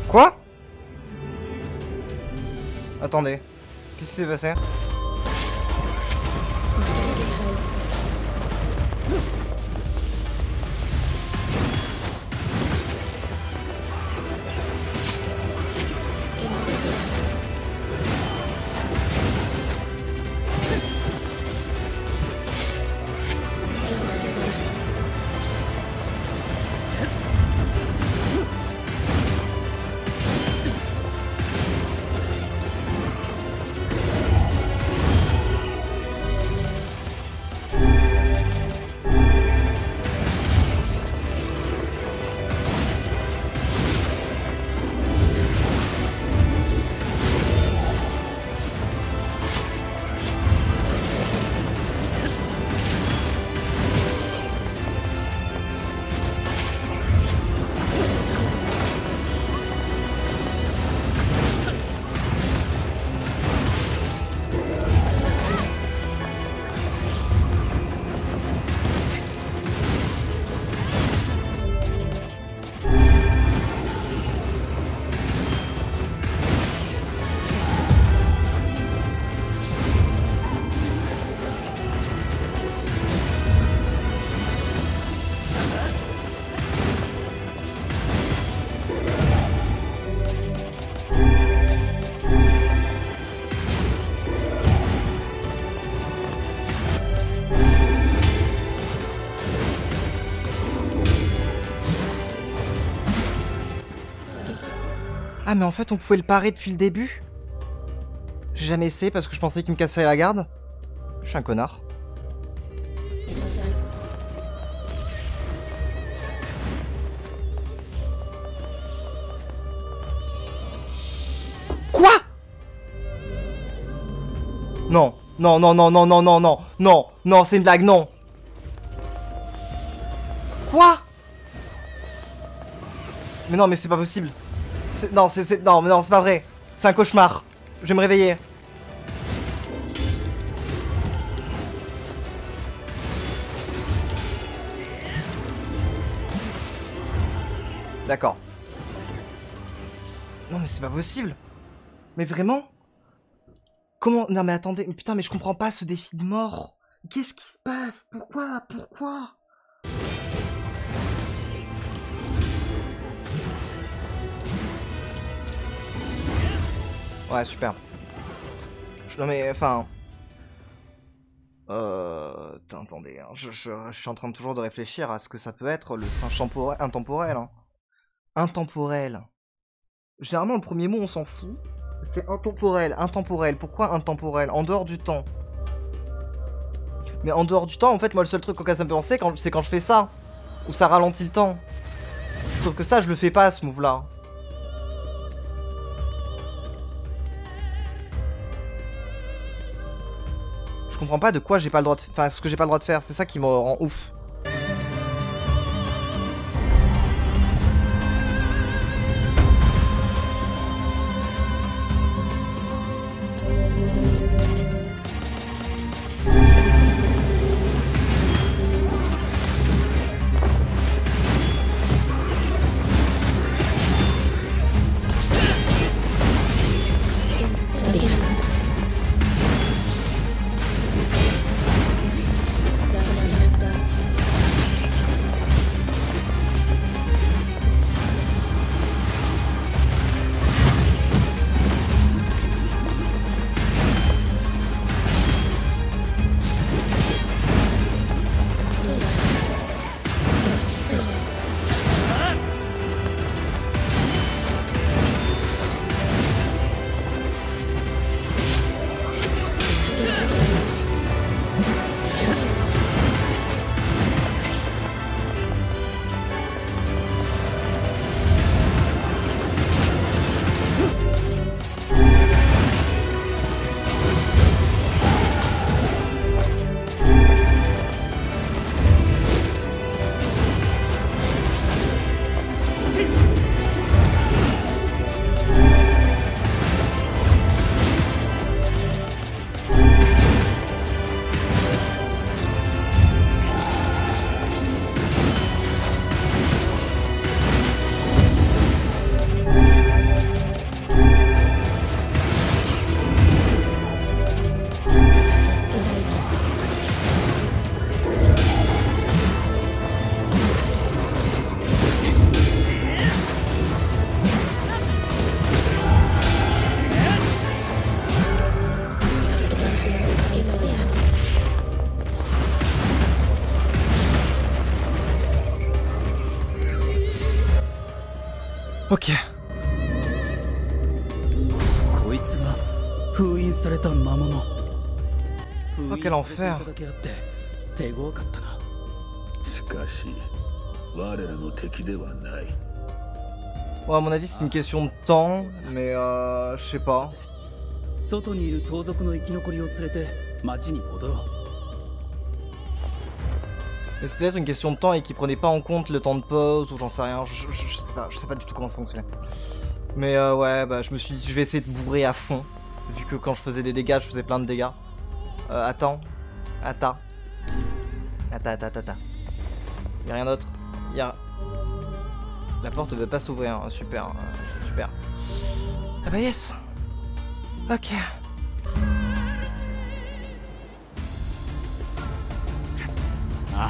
Quoi ? Attendez, qu'est-ce qui s'est passé? Ah mais en fait on pouvait le parer depuis le début. J'ai jamais essayé parce que je pensais qu'il me cassait la garde. Je suis un connard. Quoi? Non, non, non, non, non, non, non, non, non, non, c'est une blague, non. Quoi? Mais non, mais c'est pas possible. Non, non, mais non, c'est pas vrai. C'est un cauchemar. Je vais me réveiller. D'accord. Non mais c'est pas possible. Mais vraiment? Comment? Non mais attendez, mais putain mais je comprends pas ce défi de mort. Qu'est-ce qui se passe? Pourquoi? Pourquoi? Ouais, super. Non mais, enfin... Attendez, hein. Je suis en train toujours de réfléchir à ce que ça peut être le singe intemporel. Hein. Intemporel. Généralement, le premier mot, on s'en fout. C'est intemporel, intemporel. Pourquoi intemporel? En dehors du temps. Mais en dehors du temps, en fait, moi, le seul truc auquel ça me fait penser, c'est quand je fais ça. Ou ça ralentit le temps. Sauf que ça, je le fais pas, ce move-là. Je comprends pas de quoi j'ai pas le droit de faire, enfin ce que j'ai pas le droit de faire, c'est ça qui me rend ouf. Ok. Oh, quel enfer. Ouais, à mon avis, c'est une question de temps, mais je sais pas. Mais c'était peut-être une question de temps et qui prenait pas en compte le temps de pause ou j'en sais rien, je sais pas du tout comment ça fonctionnait. Mais ouais, bah je me suis dit je vais essayer de bourrer à fond, vu que quand je faisais des dégâts, je faisais plein de dégâts. Attends. Y'a rien d'autre. Y'a... La porte ne veut pas s'ouvrir, hein. Super, super. Ah bah yes. Ok. Ah.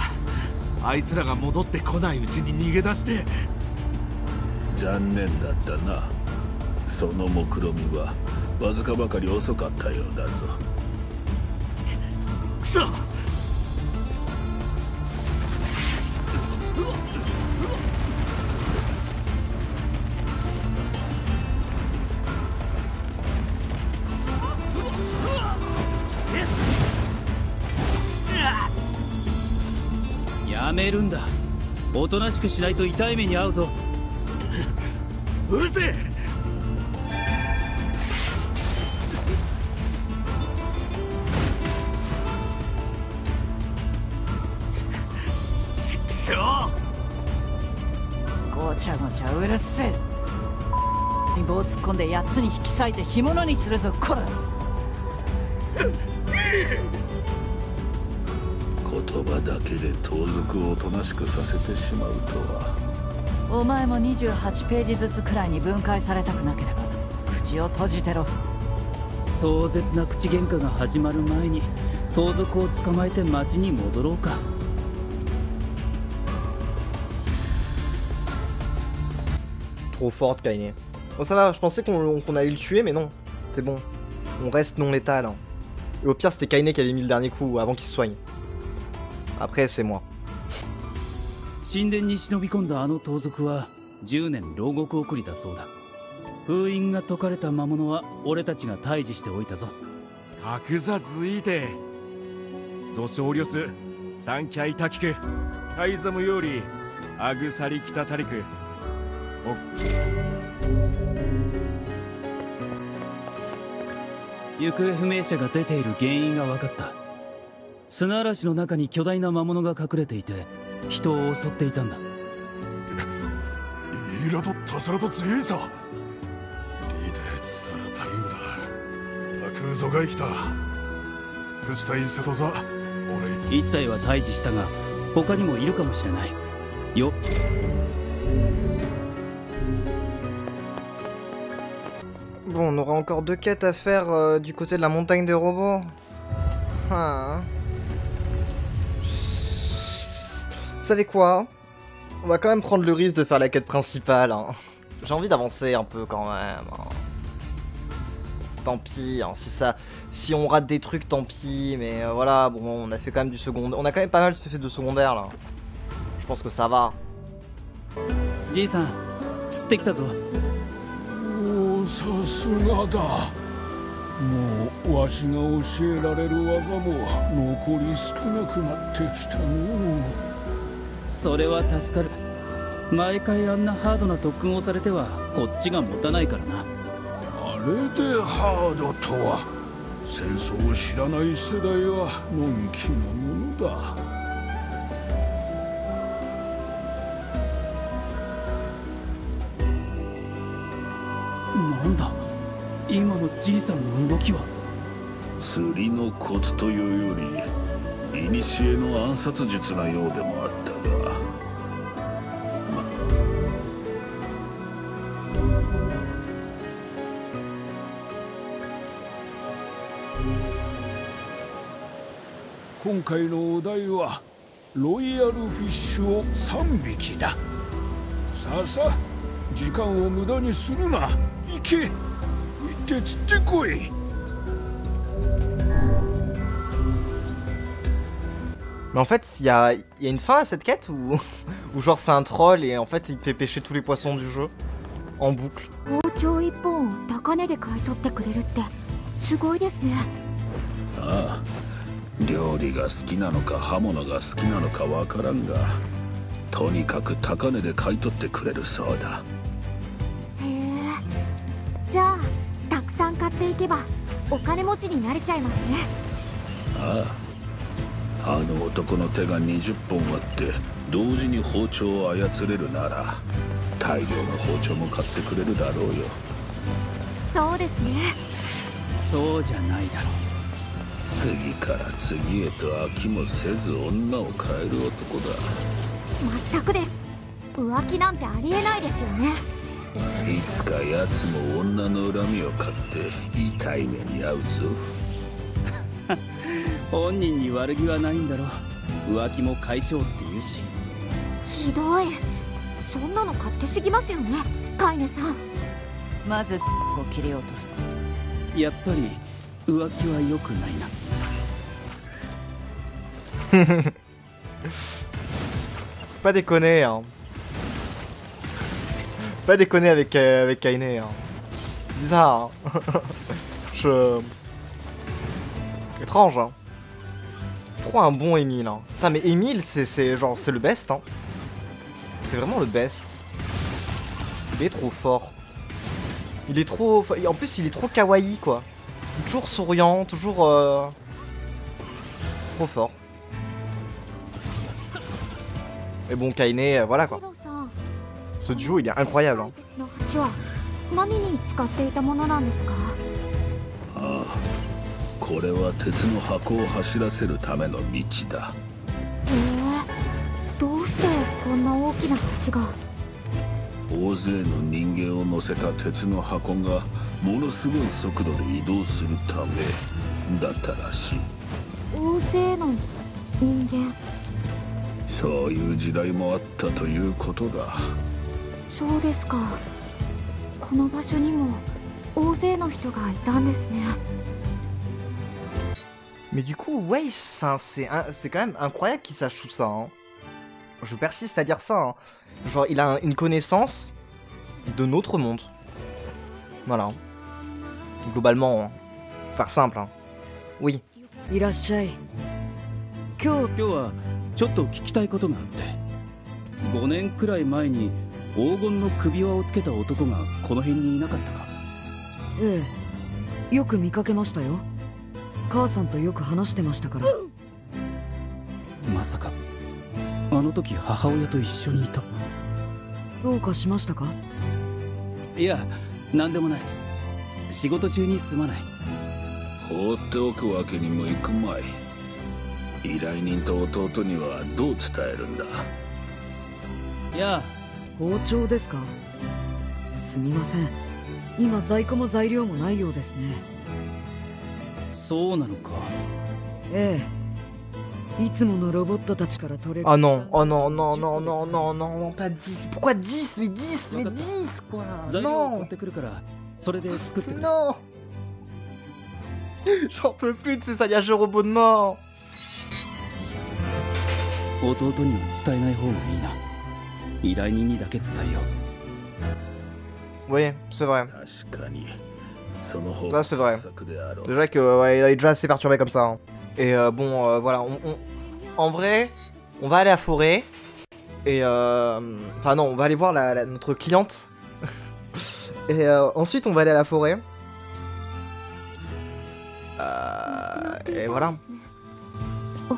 やめるんだ。おとなしくしないと痛い目に遭うぞ。うるせえ。ごちゃごちゃうるせえ。棒を突っ込んで八つに引き裂いて干物にするぞ、こら。言葉だけで盗賊をおとなしくさせてしまうとは。お前も28ページずつくらいに分解されたくなければ口を閉じてろ。壮絶な口喧嘩が始まる前に盗賊を捕まえて町に戻ろうか。Trop forte, Kainé. Bon, ça va, je pensais qu'on allait le tuer, mais non. C'est bon. On reste non létal. Hein. Et au pire, c'était Kainé qui avait mis le dernier coup avant qu'il se soigne. Après, c'est moi. Oh. Bon, on aura encore deux quêtes à faire du côté de la montagne des robots. Ah. Vous savez quoi? On va quand même prendre le risque de faire la quête principale. Hein. J'ai envie d'avancer un peu quand même. Hein. Tant pis, hein, si on rate des trucs, tant pis. Mais voilà, bon, on a fait quand même du secondaire. On a quand même pas mal fait de secondaire là. Je pense que ça va. Ji-san, c'était que t'as zo. さすがだ。もうわしが教えられる技も残り少なくなってきたの。それは助かる。毎回あんなハードな特訓をされてはこっちが持たないからな。あれでハードとは戦争を知らない世代はのんきなものだ。 今のじいさんの動きは釣りのコツというより古の暗殺術なようでもあったが、今回のお題はロイヤルフィッシュを3匹だ。さあさあ時間を無駄にするな。行け。 Mais en fait, il y a une fin à cette quête ou genre c'est un troll et en fait il te fait pêcher tous les poissons du jeu en boucle. Pas déconner, hein. Pas déconner avec Kainé. Hein. Bizarre. Hein. Étrange. Hein. Trop un bon Emile, hein. Putain, mais Emile, c'est genre, c'est le best, hein. C'est vraiment le best. Il est trop fort. Il est trop... En plus, il est trop kawaii, quoi. Toujours souriant, toujours... Trop fort. Mais bon, Kainé, voilà, quoi. Ce duo, il est incroyable, hein. Mais du coup, ouais, c'est quand même incroyable qu'il sache tout ça, hein. Je persiste à dire ça, hein. Genre, il a une connaissance de notre monde. Voilà. Globalement, hein. Faire simple, hein. Oui. Oh non, oh non, non, non, non, non, non, pas 10. Pourquoi 10? Mais 10, mais 10, quoi. Non. Non. J'en peux plus de ces saillages robots de mort. Oui, c'est vrai. Ça c'est vrai. Déjà que ouais, il est déjà assez perturbé comme ça, hein. Et bon, voilà, en vrai, on va aller à la forêt. Et enfin non, on va aller voir notre cliente. Et ensuite on va aller à la forêt. Et voilà. Et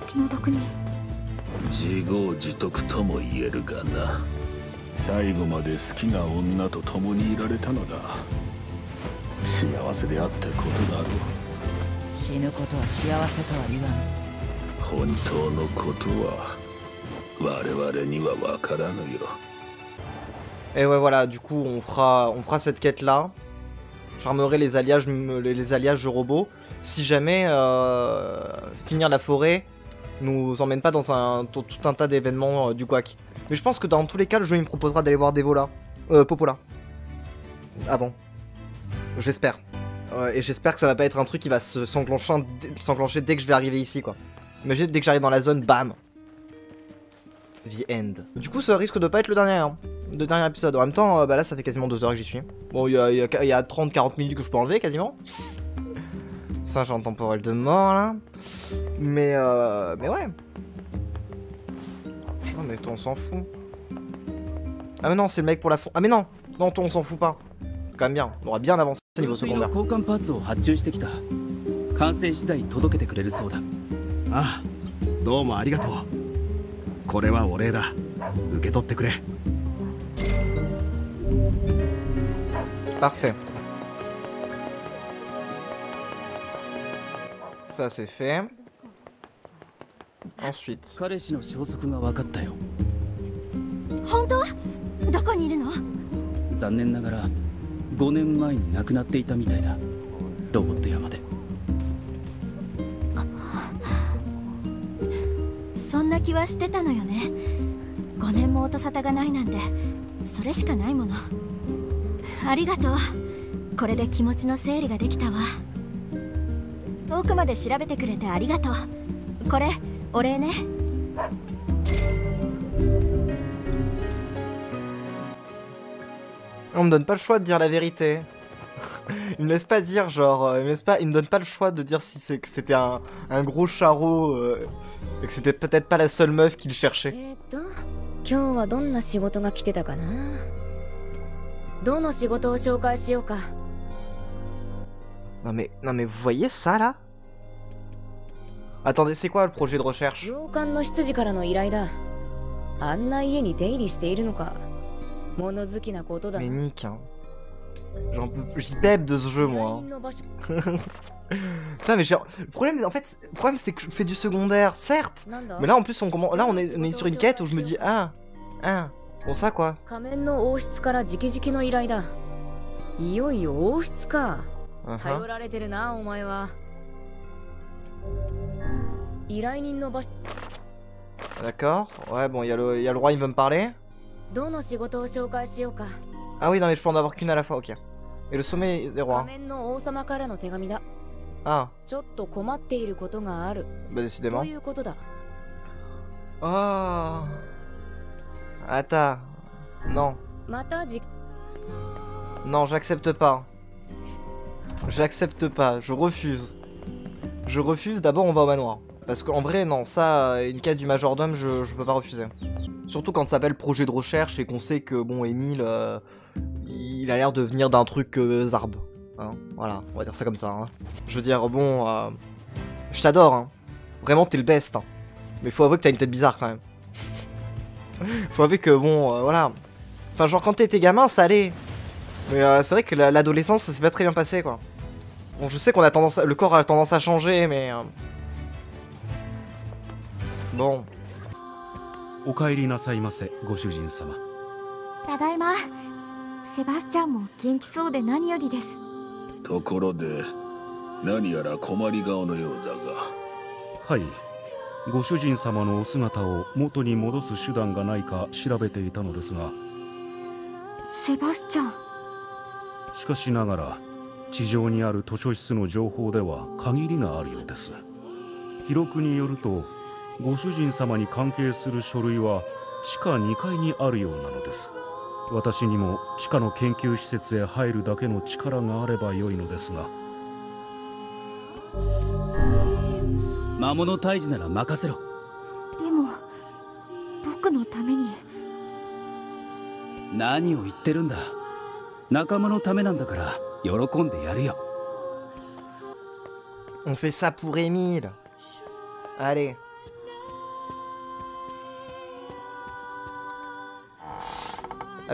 ouais, voilà, du coup on fera cette quête là. J'armerai les alliages de robots. Si jamais finir la forêt nous emmène pas dans tout un tas d'événements du quack. Mais je pense que dans tous les cas le jeu il me proposera d'aller voir Devola, Popola. Avant. J'espère. Et j'espère que ça va pas être un truc qui va s'enclencher dès que je vais arriver ici, quoi. Imagine, dès que j'arrive dans la zone, bam! The end. Du coup, ça risque de pas être le dernier, hein, le dernier épisode. En même temps, bah là, ça fait quasiment 2 heures que j'y suis. Bon, il y a 30-40 minutes que je peux enlever, quasiment. Singe en temporel de mort, là. Mais ouais. Oh, mais on s'en fout. Ah, mais non, c'est le mec pour la Ah, mais non! Non, on s'en fout pas. C'est quand même bien. On aura bien avancé. Niveau secondaire. Parfait. Ça c'est fait. Ensuite. On me donne pas le choix de dire la vérité. Il me laisse pas dire, genre, il me donne pas le choix de dire si c'est que c'était un gros charreau et que c'était peut-être pas la seule meuf qu'il cherchait. Non mais vous voyez ça là? Attendez, c'est quoi le projet de recherche? Mais nique, hein. J'y bêbe de ce jeu, moi. Hein. Putain, mais genre, le problème c'est que je fais du secondaire, certes. Mais là, en plus, on est sur une quête où je me dis, bon ça quoi. D'accord, ouais, bon, il y a le roi, il veut me parler. Ah oui, non, mais je peux en avoir qu'une à la fois, ok. Et le sommet des rois. Ah. Bah, décidément. Oh. Attends. Non. Non, j'accepte pas. J'accepte pas, je refuse. Je refuse, d'abord on va au manoir. Parce qu'en vrai, non, ça, une quête du majordome, je peux pas refuser. Surtout quand ça s'appelle projet de recherche et qu'on sait que, bon, Emile, il a l'air de venir d'un truc zarbe. Hein, voilà, on va dire ça comme ça. Hein. Je veux dire, bon, je t'adore, hein. Vraiment, t'es le best. Hein. Mais faut avouer que t'as une tête bizarre quand même. Faut avouer que, bon, voilà. Enfin, genre, quand t'étais gamin, ça allait. Mais c'est vrai que l'adolescence, ça s'est pas très bien passé, quoi. Bon, je sais qu'on a tendance à... Le corps a tendance à changer, mais... Bon. On fait ça pour Emile. Allez.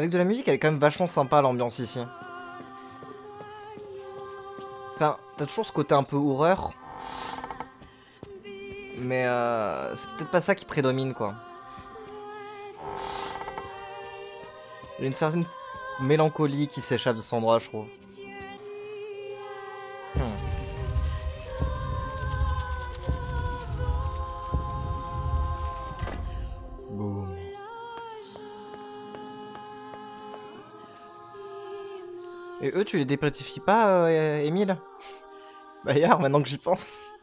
Avec de la musique, elle est quand même vachement sympa l'ambiance ici. Enfin, t'as toujours ce côté un peu horreur. Mais c'est peut-être pas ça qui prédomine, quoi. Il y a une certaine mélancolie qui s'échappe de cet endroit, je trouve. Et eux, tu les déprétifies pas, Emile? Bah, hier, maintenant que j'y pense.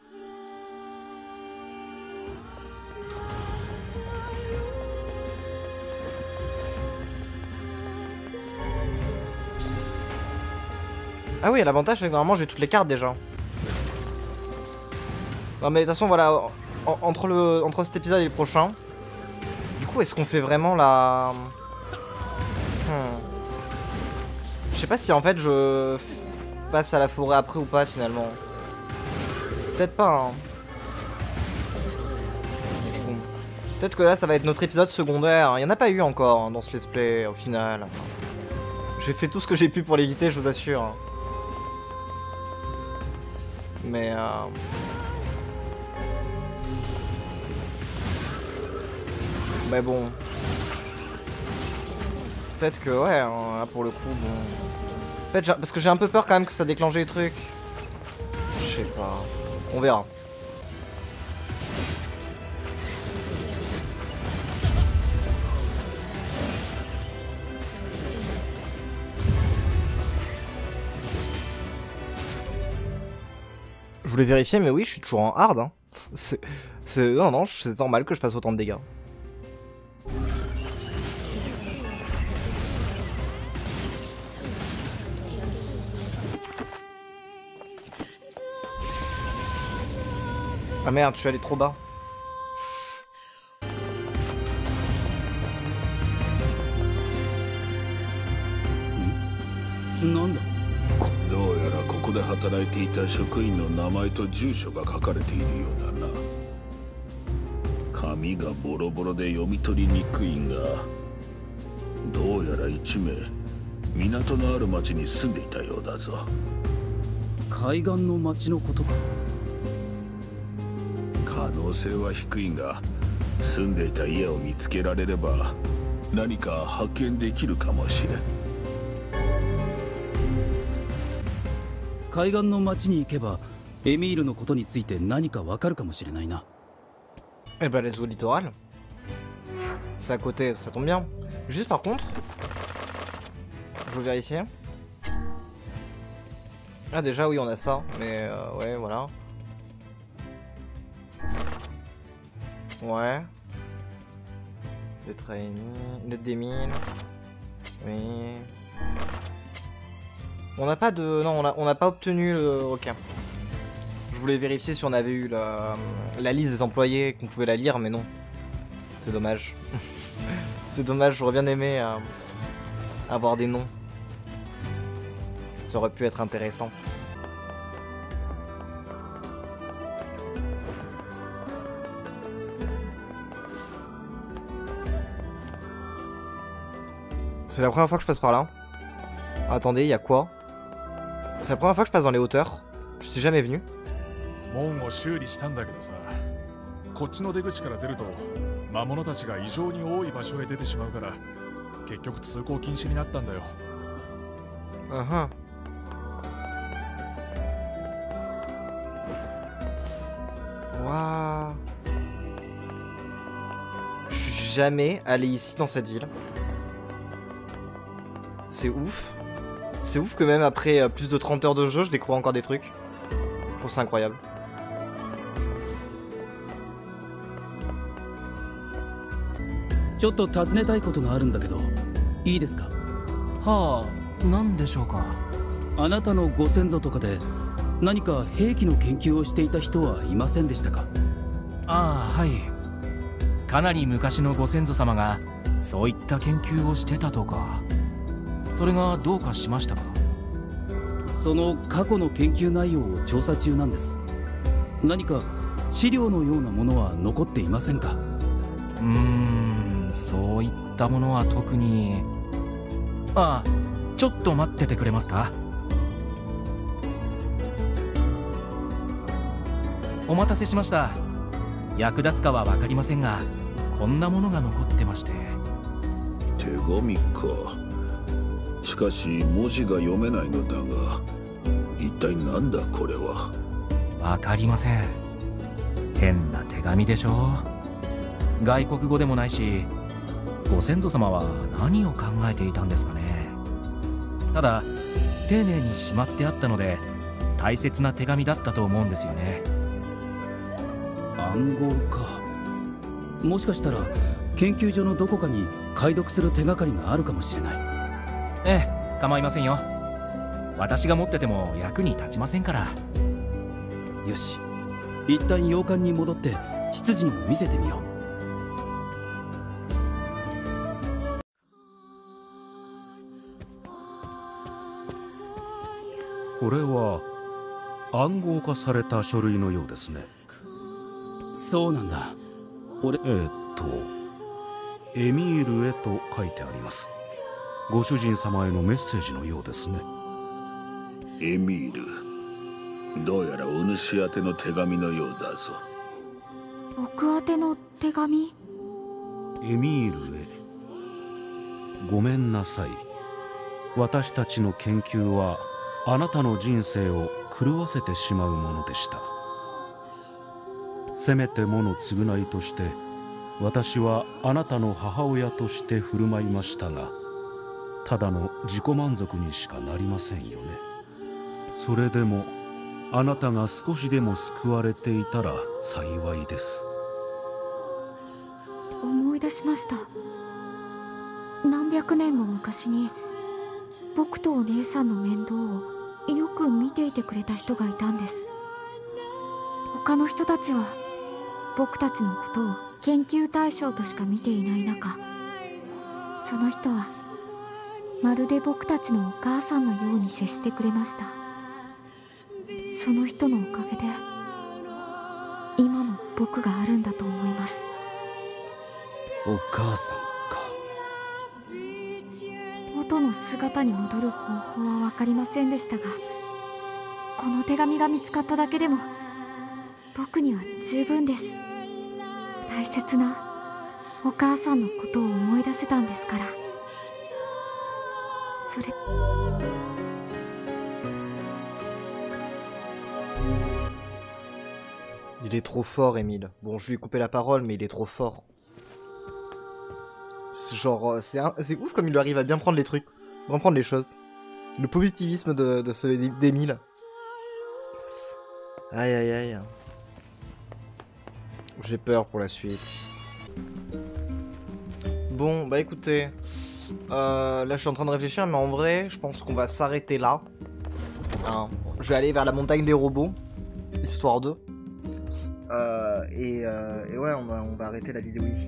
Ah oui, l'avantage, c'est que normalement, j'ai toutes les cartes déjà. Non, mais de toute façon, voilà, entre cet épisode et le prochain. Du coup, est-ce qu'on fait vraiment la... Je sais pas si en fait je passe à la forêt après ou pas finalement. Peut-être pas. Hein. Peut-être que là ça va être notre épisode secondaire. Il n'y en a pas eu encore hein, dans ce let's play au final. J'ai fait tout ce que j'ai pu pour l'éviter, je vous assure. Mais... Mais bon... Peut-être que ouais, là pour le coup, bon... Parce que j'ai un peu peur quand même que ça déclenche les trucs. Je sais pas. On verra. Je voulais vérifier, mais oui, je suis toujours en hard. Hein. Non, c'est normal que je fasse autant de dégâts. Ah merde, je suis allé trop bas. Eh ben, let's go littoral. C'est à côté, ça tombe bien. Juste par contre, je vais vérifier. Ah, déjà, oui, on a ça, mais ouais, voilà. Ouais. Le train, le démine. Oui. On n'a pas de. Non, on n'a pas obtenu le. Ok. Je voulais vérifier si on avait eu la liste des employés, qu'on pouvait la lire, mais non. C'est dommage. C'est dommage, j'aurais bien aimé avoir des noms. Ça aurait pu être intéressant. C'est la première fois que je passe par là. Attendez, il y a quoi? C'est la première fois que je passe dans les hauteurs. Je suis jamais venu. Uh-huh. Wow. Je suis jamais allé ici dans cette ville. C'est ouf. C'est ouf que même après plus de 30 heures de jeu, je découvre encore des trucs. Bon, c'est incroyable. 他の人たちは僕たちのことを研究対象としか見ていない中、その人はまるで僕たちのお母さんのように接してくれました。その人のおかげで今の僕があるんだと思います。お母さんか。元の姿に戻る方法は分かりませんでしたが、この手紙が見つかっただけでも僕には十分です。大切なお母さんのことを思い出せたんですから。それIl est trop fort, Emile. Bon, je lui ai coupé la parole, mais il est trop fort. C'est genre, c'est ouf comme il lui arrive à bien prendre les trucs, bien prendre les choses. Le positivisme d'Emile. Aïe aïe aïe. J'ai peur pour la suite. Bon, bah écoutez. Là, je suis en train de réfléchir, mais en vrai, je pense qu'on va s'arrêter là. Hein. Je vais aller vers la montagne des robots, histoire 2. Et ouais, on va arrêter la vidéo ici.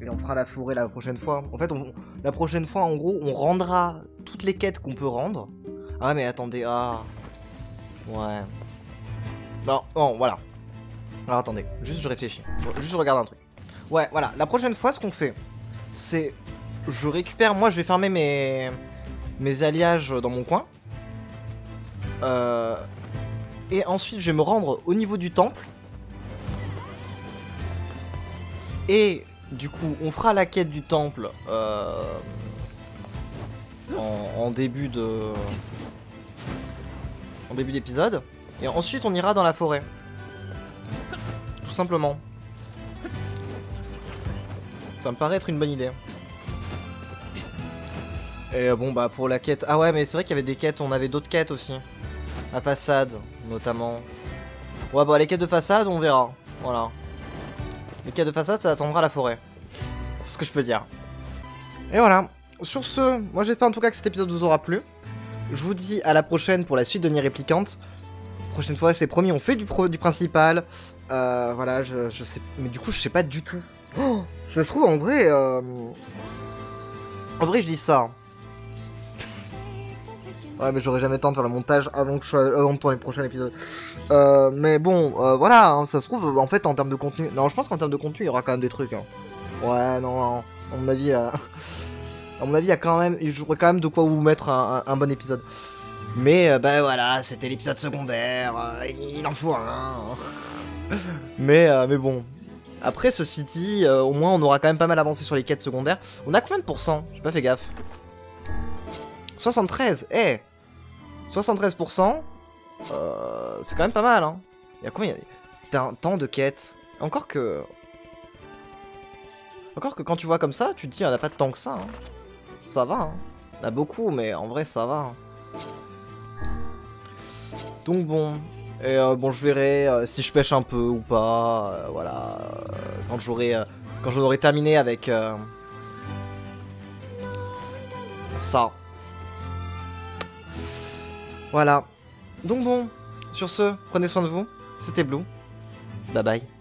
Et on fera la forêt la prochaine fois. En fait, la prochaine fois, en gros, on rendra toutes les quêtes qu'on peut rendre. Ah, mais attendez, ah... Ouais... Non, non, voilà. Alors, attendez, juste je réfléchis. Juste je regarde un truc. Ouais, voilà, la prochaine fois, ce qu'on fait, c'est... Je récupère, moi, je vais farmer mes alliages dans mon coin. Et ensuite, je vais me rendre au niveau du temple. Et du coup, on fera la quête du temple en début d'épisode. Et ensuite, on ira dans la forêt. Tout simplement. Ça me paraît être une bonne idée. Et bon, bah pour la quête... Ah ouais, mais c'est vrai qu'il y avait des quêtes, on avait d'autres quêtes aussi. La façade, notamment. Ouais, bah les quêtes de façade, on verra. Voilà. Les quêtes de façade, ça attendra la forêt. C'est ce que je peux dire. Et voilà. Sur ce, moi j'espère en tout cas que cet épisode vous aura plu. Je vous dis à la prochaine pour la suite de NieR Replicante. Prochaine fois, c'est promis, on fait du principal. Voilà, je sais... Mais du coup, je sais pas du tout. Oh, je me trouve, en vrai... En vrai, je dis ça. Ouais, mais j'aurais jamais le temps de faire le montage avant que avant les prochains épisodes. Mais bon, voilà, hein, ça se trouve, en fait, en termes de contenu... Non, je pense qu'en termes de contenu, il y aura quand même des trucs. Hein. Ouais, non, à mon avis... À mon avis, il y a quand même, j'aurais quand même de quoi vous mettre un bon épisode. Mais bah voilà, c'était l'épisode secondaire, il en faut un. Mais bon. Après, ceci dit, au moins on aura quand même pas mal avancé sur les quêtes secondaires. On a combien de pourcents? J'ai pas fait gaffe. 73, eh hey 73%, c'est quand même pas mal, hein. Il y a combien? Tant de quêtes. Encore que quand tu vois comme ça, tu te dis, on n'a pas tant que ça. Hein. Ça va, hein. On a beaucoup, mais en vrai, ça va. Donc bon, et bon, je verrai si je pêche un peu ou pas. Voilà, quand j'en aurai terminé avec ça. Voilà. Donc bon, sur ce, prenez soin de vous. C'était Bloo. Bye bye.